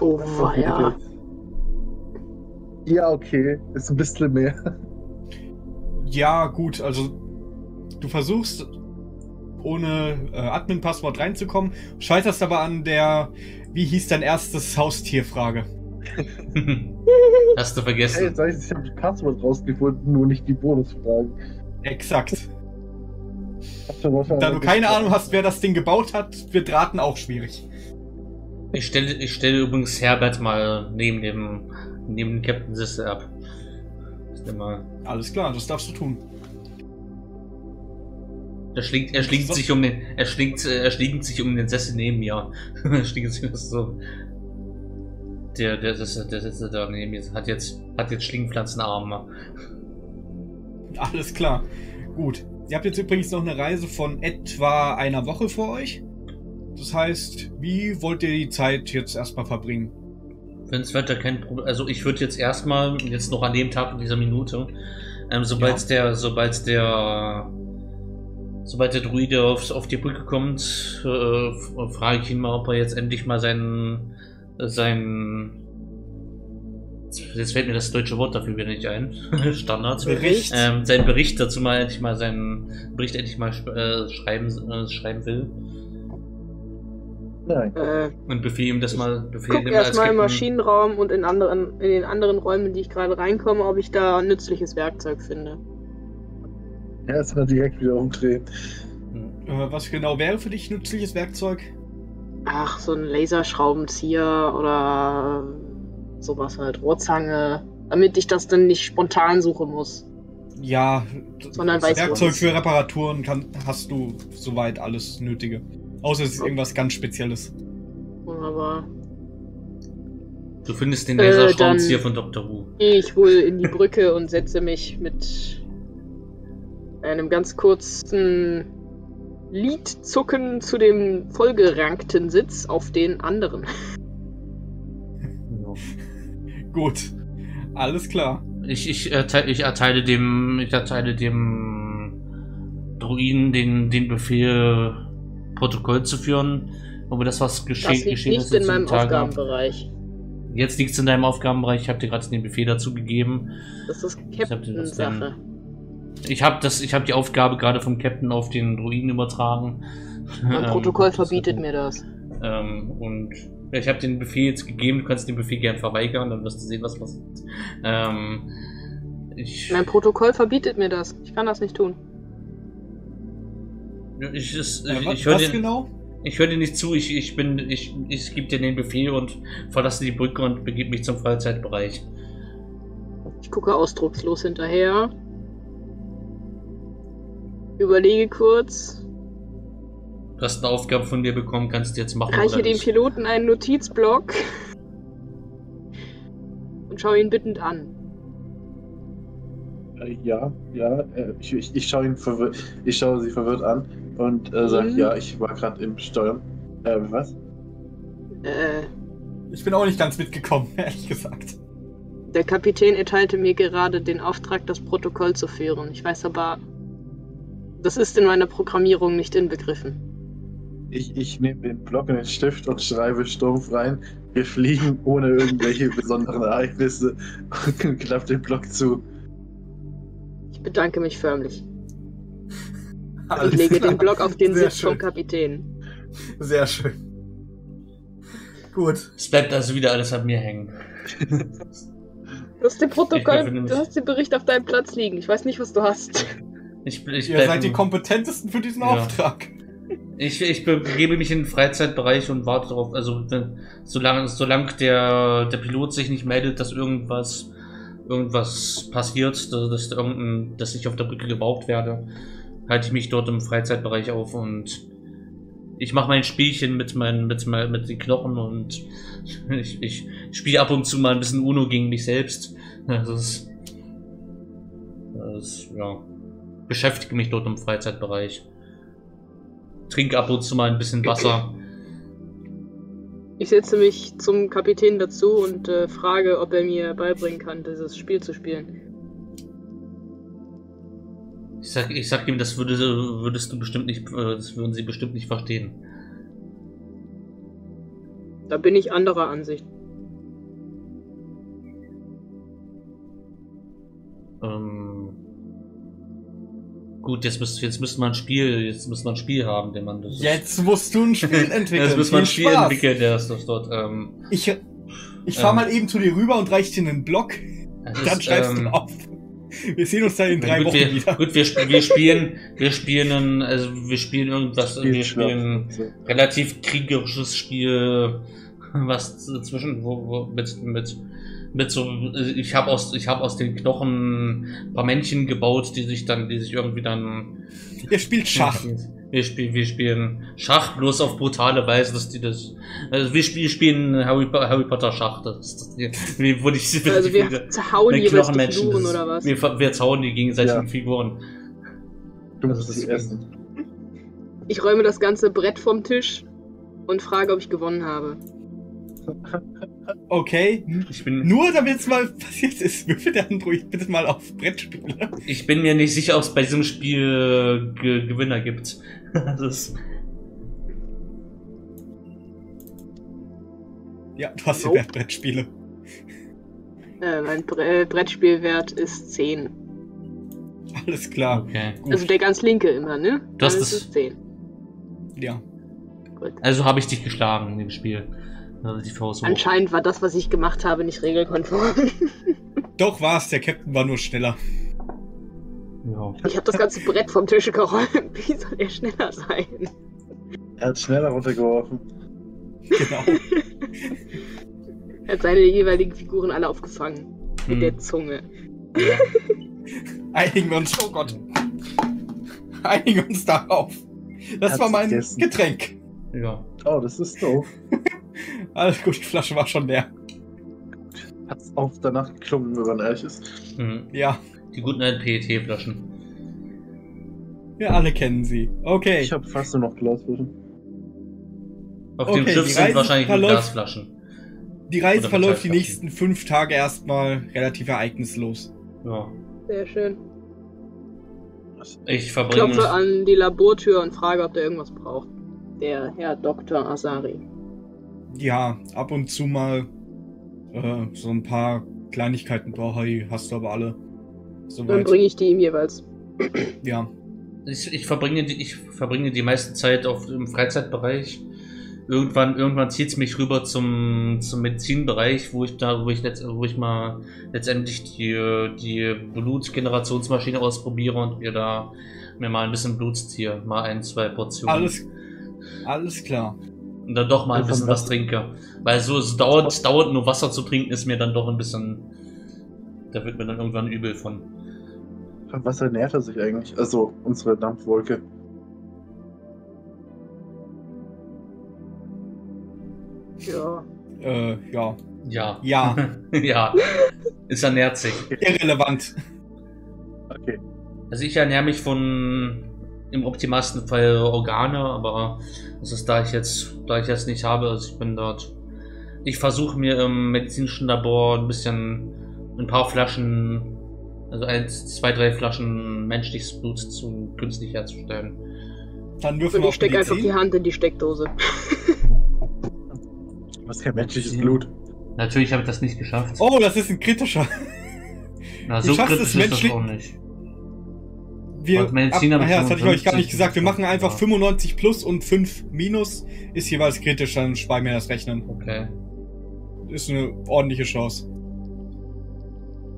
oh, ja. Ja, okay. Ist ein bisschen mehr. Ja, gut. Also, du versuchst, ohne Admin-Passwort reinzukommen, scheiterst aber an der, wie hieß dein erstes Haustier-Frage. Hast du vergessen. Hey, jetzt weiß ich, ich habe das Passwort rausgefunden, nur nicht die Bonusfragen. Exakt. Da du keine Ahnung hast, wer das Ding gebaut hat, wird raten auch schwierig. Ich stelle übrigens Herbert mal neben dem Captain Sisse ab. Alles klar, das darfst du tun. Er schlingt sich um den Sessel neben mir. So. Der Sessel da neben mir hat jetzt Schlingpflanzenarme. Alles klar, gut. Ihr habt jetzt übrigens noch eine Reise von etwa einer Woche vor euch. Das heißt, wie wollt ihr die Zeit jetzt erstmal verbringen? Wenn es weiter kein Problem. Also ich würde jetzt erstmal, jetzt noch an dem Tag in dieser Minute, sobald der Druide auf die Brücke kommt, frage ich ihn mal, ob er jetzt endlich mal jetzt fällt mir das deutsche Wort dafür wieder nicht ein. Standardbericht. Seinen Bericht dazu mal schreiben will. Nein. Und befehl ihm erstmal im Maschinenraum und in den anderen Räumen, die ich gerade reinkomme, ob ich da nützliches Werkzeug finde. Erstmal direkt wieder umdrehen. Was genau wäre für dich nützliches Werkzeug? Ach, so ein Laserschraubenzieher oder sowas halt, Rohrzange, damit ich das dann nicht spontan suchen muss. Ja, sondern das Werkzeug für Reparaturen hast du soweit alles Nötige. Außer es ist irgendwas ganz Spezielles. Wunderbar. Du findest den Laserschraubenzieher von Dr. Wu. Gehe ich wohl in die Brücke und setze mich mit einem ganz kurzen Lidzucken zu dem vollgerankten Sitz auf den anderen. Gut. Alles klar. Ich erteile dem Druiden den Befehl, Protokoll zu führen, über das, was geschehen ist. Das liegt nicht in meinem Aufgabenbereich. Jetzt liegt es in deinem Aufgabenbereich. Ich habe dir gerade den Befehl dazu gegeben. Das ist Captain-Sache. Ich habe die Aufgabe gerade vom Captain auf den Druiden übertragen. Mein Protokoll verbietet mir das. Und ich habe den Befehl jetzt gegeben. Du kannst den Befehl gerne verweigern, dann wirst du sehen, was passiert. Mein Protokoll verbietet mir das. Ich kann das nicht tun. Ich höre dir nicht zu. Ich gebe dir den Befehl und verlasse die Brücke und begebe mich zum Freizeitbereich. Ich gucke ausdruckslos hinterher. Überlege kurz. Du hast eine Aufgabe von dir bekommen, kannst du jetzt machen. Reiche dem Piloten einen Notizblock und schaue ihn bittend an. Ja, ich schaue sie verwirrt an und sage, ja, ich war gerade im Steuern. Ich bin auch nicht ganz mitgekommen, ehrlich gesagt. Der Kapitän erteilte mir gerade den Auftrag, das Protokoll zu führen. Ich weiß aber, das ist in meiner Programmierung nicht inbegriffen. Ich nehme den Block und den Stift und schreibe stumpf rein, wir fliegen ohne irgendwelche besonderen Ereignisse und klappe den Block zu. Bedanke mich förmlich. Alles und lege den Block auf den Sitz vom Kapitän. Sehr schön. Gut. Es bleibt also wieder alles an mir hängen. Du hast den Protokoll, du hast den Bericht auf deinem Platz liegen. Ich weiß nicht, was du hast. Ihr seid die Kompetentesten für diesen Auftrag. Ich begebe mich in den Freizeitbereich und warte darauf. Also, solange der Pilot sich nicht meldet, dass irgendwas passiert, dass ich auf der Brücke gebraucht werde, halte ich mich dort im Freizeitbereich auf und ich mache mein Spielchen mit den Knochen und ich spiele ab und zu mal ein bisschen Uno gegen mich selbst. Ja, beschäftige mich dort im Freizeitbereich. Trinke ab und zu mal ein bisschen Wasser. Ich setze mich zum Kapitän dazu und frage, ob er mir beibringen kann, dieses Spiel zu spielen. Ich sag ihm, das würden sie bestimmt nicht verstehen. Da bin ich anderer Ansicht. Gut, jetzt müsste man ein Spiel haben, den man... Jetzt musst du ein Spiel entwickeln. Jetzt muss man ein Spiel entwickeln, der ist das dort. Ich fahr mal eben zu dir rüber und reich dir einen Block. Dann schreibst du auf. Wir sehen uns dann in drei Wochen wieder. Gut, wir spielen ein relativ kriegerisches Spiel, was zwischen ich habe aus den Knochen ein paar Männchen gebaut, die sich irgendwie dann. Ihr spielt Schach. Wir spielen Schach, bloß auf brutale Weise, dass die das. Also wir spielen Harry Potter Schach. Wir zerhauen die Figuren oder was? Wir zerhauen die gegenseitigen Figuren. Du musst das essen. Ich räume das ganze Brett vom Tisch und frage, ob ich gewonnen habe. Okay, nur damit es mal passiert ist, würfel der Android bitte mal auf Brettspiele. Ich bin mir nicht sicher, ob es bei diesem Spiel Gewinner gibt. Ja, du hast hier Brettspiele. Mein Brettspielwert ist 10. Alles klar. Okay, gut. Also der ganz linke immer, ne? Das ist 10. Ja. Gut. Also habe ich dich geschlagen in dem Spiel. Anscheinend war das, was ich gemacht habe, nicht regelkonform. Doch war es, der Captain war nur schneller. Ja. Ich habe das ganze Brett vom Tisch geräumt. Wie soll er schneller sein? Er hat schneller runtergeworfen. Genau. Er hat seine jeweiligen Figuren alle aufgefangen. Mit der Zunge. Ja. Einigen wir uns, oh Gott. Einigen uns darauf. Das war mein Getränk. Ja. Oh, das ist doof. Alles gut, die Flasche war schon leer. Hat's auch danach geklungen, wenn man ehrlich ist. Mhm. Ja. Die guten alten PET-Flaschen. Wir alle kennen sie. Okay. Ich habe fast nur noch Glasflaschen. Auf dem Schiff sind wahrscheinlich nur Glasflaschen. Die Reise verläuft die nächsten 5 Tage erstmal relativ ereignislos. Ja. Sehr schön. Ich klopfe an die Labortür und frage, ob der irgendwas braucht. der Herr Dr. Asari. Ja, ab und zu mal so ein paar Kleinigkeiten brauche ich, hast du aber alle. Soweit. Dann bringe ich die ihm jeweils. Ja. Ich verbringe die meiste Zeit im Freizeitbereich. Irgendwann zieht es mich rüber zum Medizinbereich, wo ich mal letztendlich die Blutgenerationsmaschine ausprobiere und mir mal ein bisschen Blut ziehe, mal 1, 2 Portionen. Alles klar. Und dann doch mal ein bisschen was trinke. Weil so es dauert nur Wasser zu trinken, ist mir dann doch ein bisschen. Da wird mir dann irgendwann übel von. Von Wasser nährt er sich eigentlich? Also unsere Dampfwolke. Ja. Ja. Ja. Ja. Ja. Es ernährt sich. Irrelevant. Okay. Also ich ernähre mich von im optimalsten Fall Organe, aber das ist da ich jetzt nicht habe, also ich bin dort. Ich versuche mir im medizinischen Labor ein paar Flaschen, also 1, 2, 3 Flaschen menschliches Blut künstlich herzustellen. Dann dürfen wir auch Medizin. Ich stecke einfach die Hand in die Steckdose. Was ist kein menschliches Blut? Natürlich habe ich das nicht geschafft. Oh, das ist ein kritischer. Na, so kritisch ist menschlich das auch nicht. Das hatte ich euch gar nicht gesagt. Wir machen einfach 95 plus und 5 minus ist jeweils kritisch, dann sparen wir das Rechnen. Okay. Ist eine ordentliche Chance.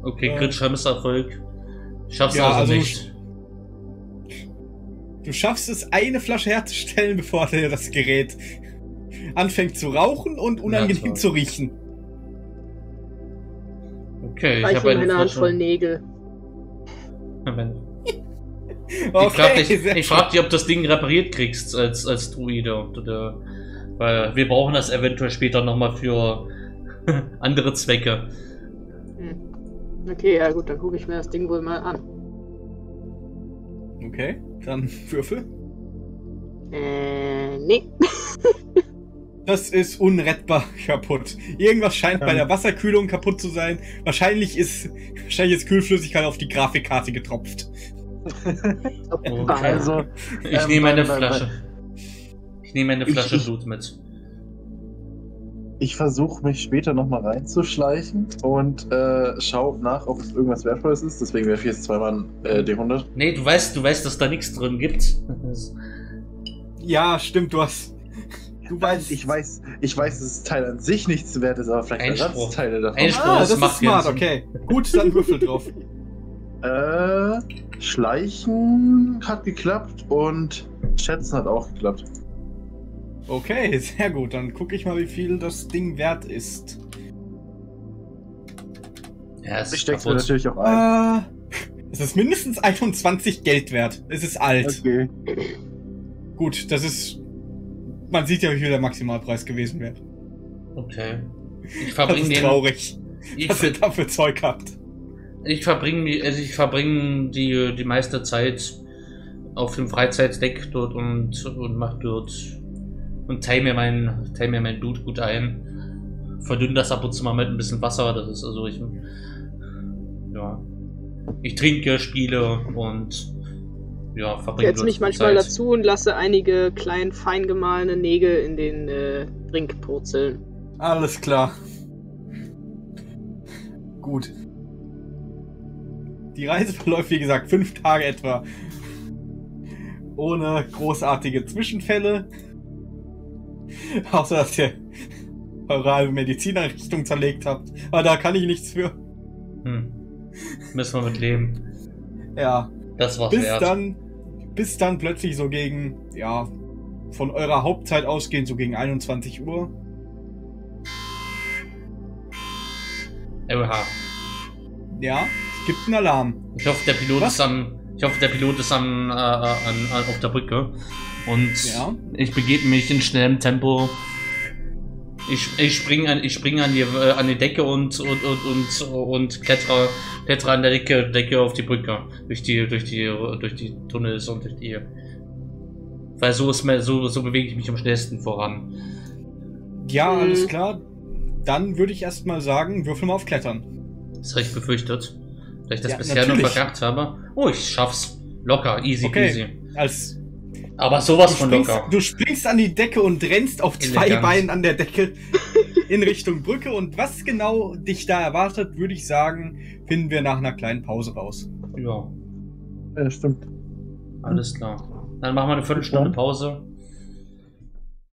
Okay, kritischer Misserfolg. Schaffst ja, also nicht. Du schaffst es, eine Flasche herzustellen, bevor dir das Gerät anfängt zu rauchen und unangenehm zu riechen. Okay, ich habe eine Handvoll Nägel. Ich frag dich, ob du das Ding repariert kriegst als Druide. Weil wir brauchen das eventuell später nochmal für andere Zwecke. Okay, ja gut, dann gucke ich mir das Ding wohl mal an. Okay, dann Würfel. Nee. Das ist unrettbar kaputt. Irgendwas scheint bei der Wasserkühlung kaputt zu sein. Wahrscheinlich ist Kühlflüssigkeit auf die Grafikkarte getropft. Okay. Also, ich nehme eine Flasche. Ich nehme eine Flasche Blut mit. Ich versuche mich später nochmal reinzuschleichen und schaue nach, ob es irgendwas Wertvolles ist. Deswegen werfe ich jetzt zweimal D100. Nee, du weißt, dass da nichts drin gibt. Ja, stimmt, ich weiß, dass es Teil an sich nichts wert ist, aber vielleicht Ersatzteile davon. Das macht ist smart, Sinn. Okay. Gut, dann Würfel drauf. Schleichen hat geklappt und Schätzen hat auch geklappt. Okay, sehr gut. Dann gucke ich mal, wie viel das Ding wert ist. Ja, ich stecke es mir natürlich auch ein. Es ist mindestens 21 Geld wert. Es ist alt. Okay. Gut, das ist... Man sieht ja, wie viel der Maximalpreis gewesen wäre. Okay. Ich verbringe den... traurig, dass ihr dafür Zeug habt. Ich verbringe die meiste Zeit auf dem Freizeitdeck dort und mache dort und teile mir mein Blut gut ein. Verdünne das ab und zu mal mit ein bisschen Wasser. Das ist also ich trinke, spiele und verbringe. Ich setze mich manchmal dazu und lasse einige klein fein gemahlene Nägel in den Drink purzeln. Alles klar. Gut. Die Reise verläuft, wie gesagt, 5 Tage etwa. Ohne großartige Zwischenfälle. Außer, dass ihr eure Medizinerrichtung zerlegt habt. Aber da kann ich nichts für. Müssen wir mit leben. Ja. Das war's wert. Bis dann plötzlich so gegen, von eurer Hauptzeit ausgehend, so gegen 21 Uhr. LH. Ja. Gibt einen Alarm. Ich hoffe, der Pilot ist auf der Brücke. Und ich begebe mich in schnellem Tempo. Ich springe an die Decke und klettere an der Decke auf die Brücke. Durch die Tunnels und durch die. Weil so bewege ich mich am schnellsten voran. Ja, alles klar. Dann würde ich erstmal sagen, würfel mal auf Klettern. Das habe ich befürchtet. Weil ich das bisher noch verkackt habe. Oh, ich schaff's. Locker, easy. Okay. Easy. Als Aber sowas von locker. Du springst an die Decke und rennst auf zwei Beinen an der Decke in Richtung Brücke. Und was genau dich da erwartet, würde ich sagen, finden wir nach einer kleinen Pause raus. Ja. Ja, stimmt. Alles klar. Dann machen wir eine Viertelstunde Pause.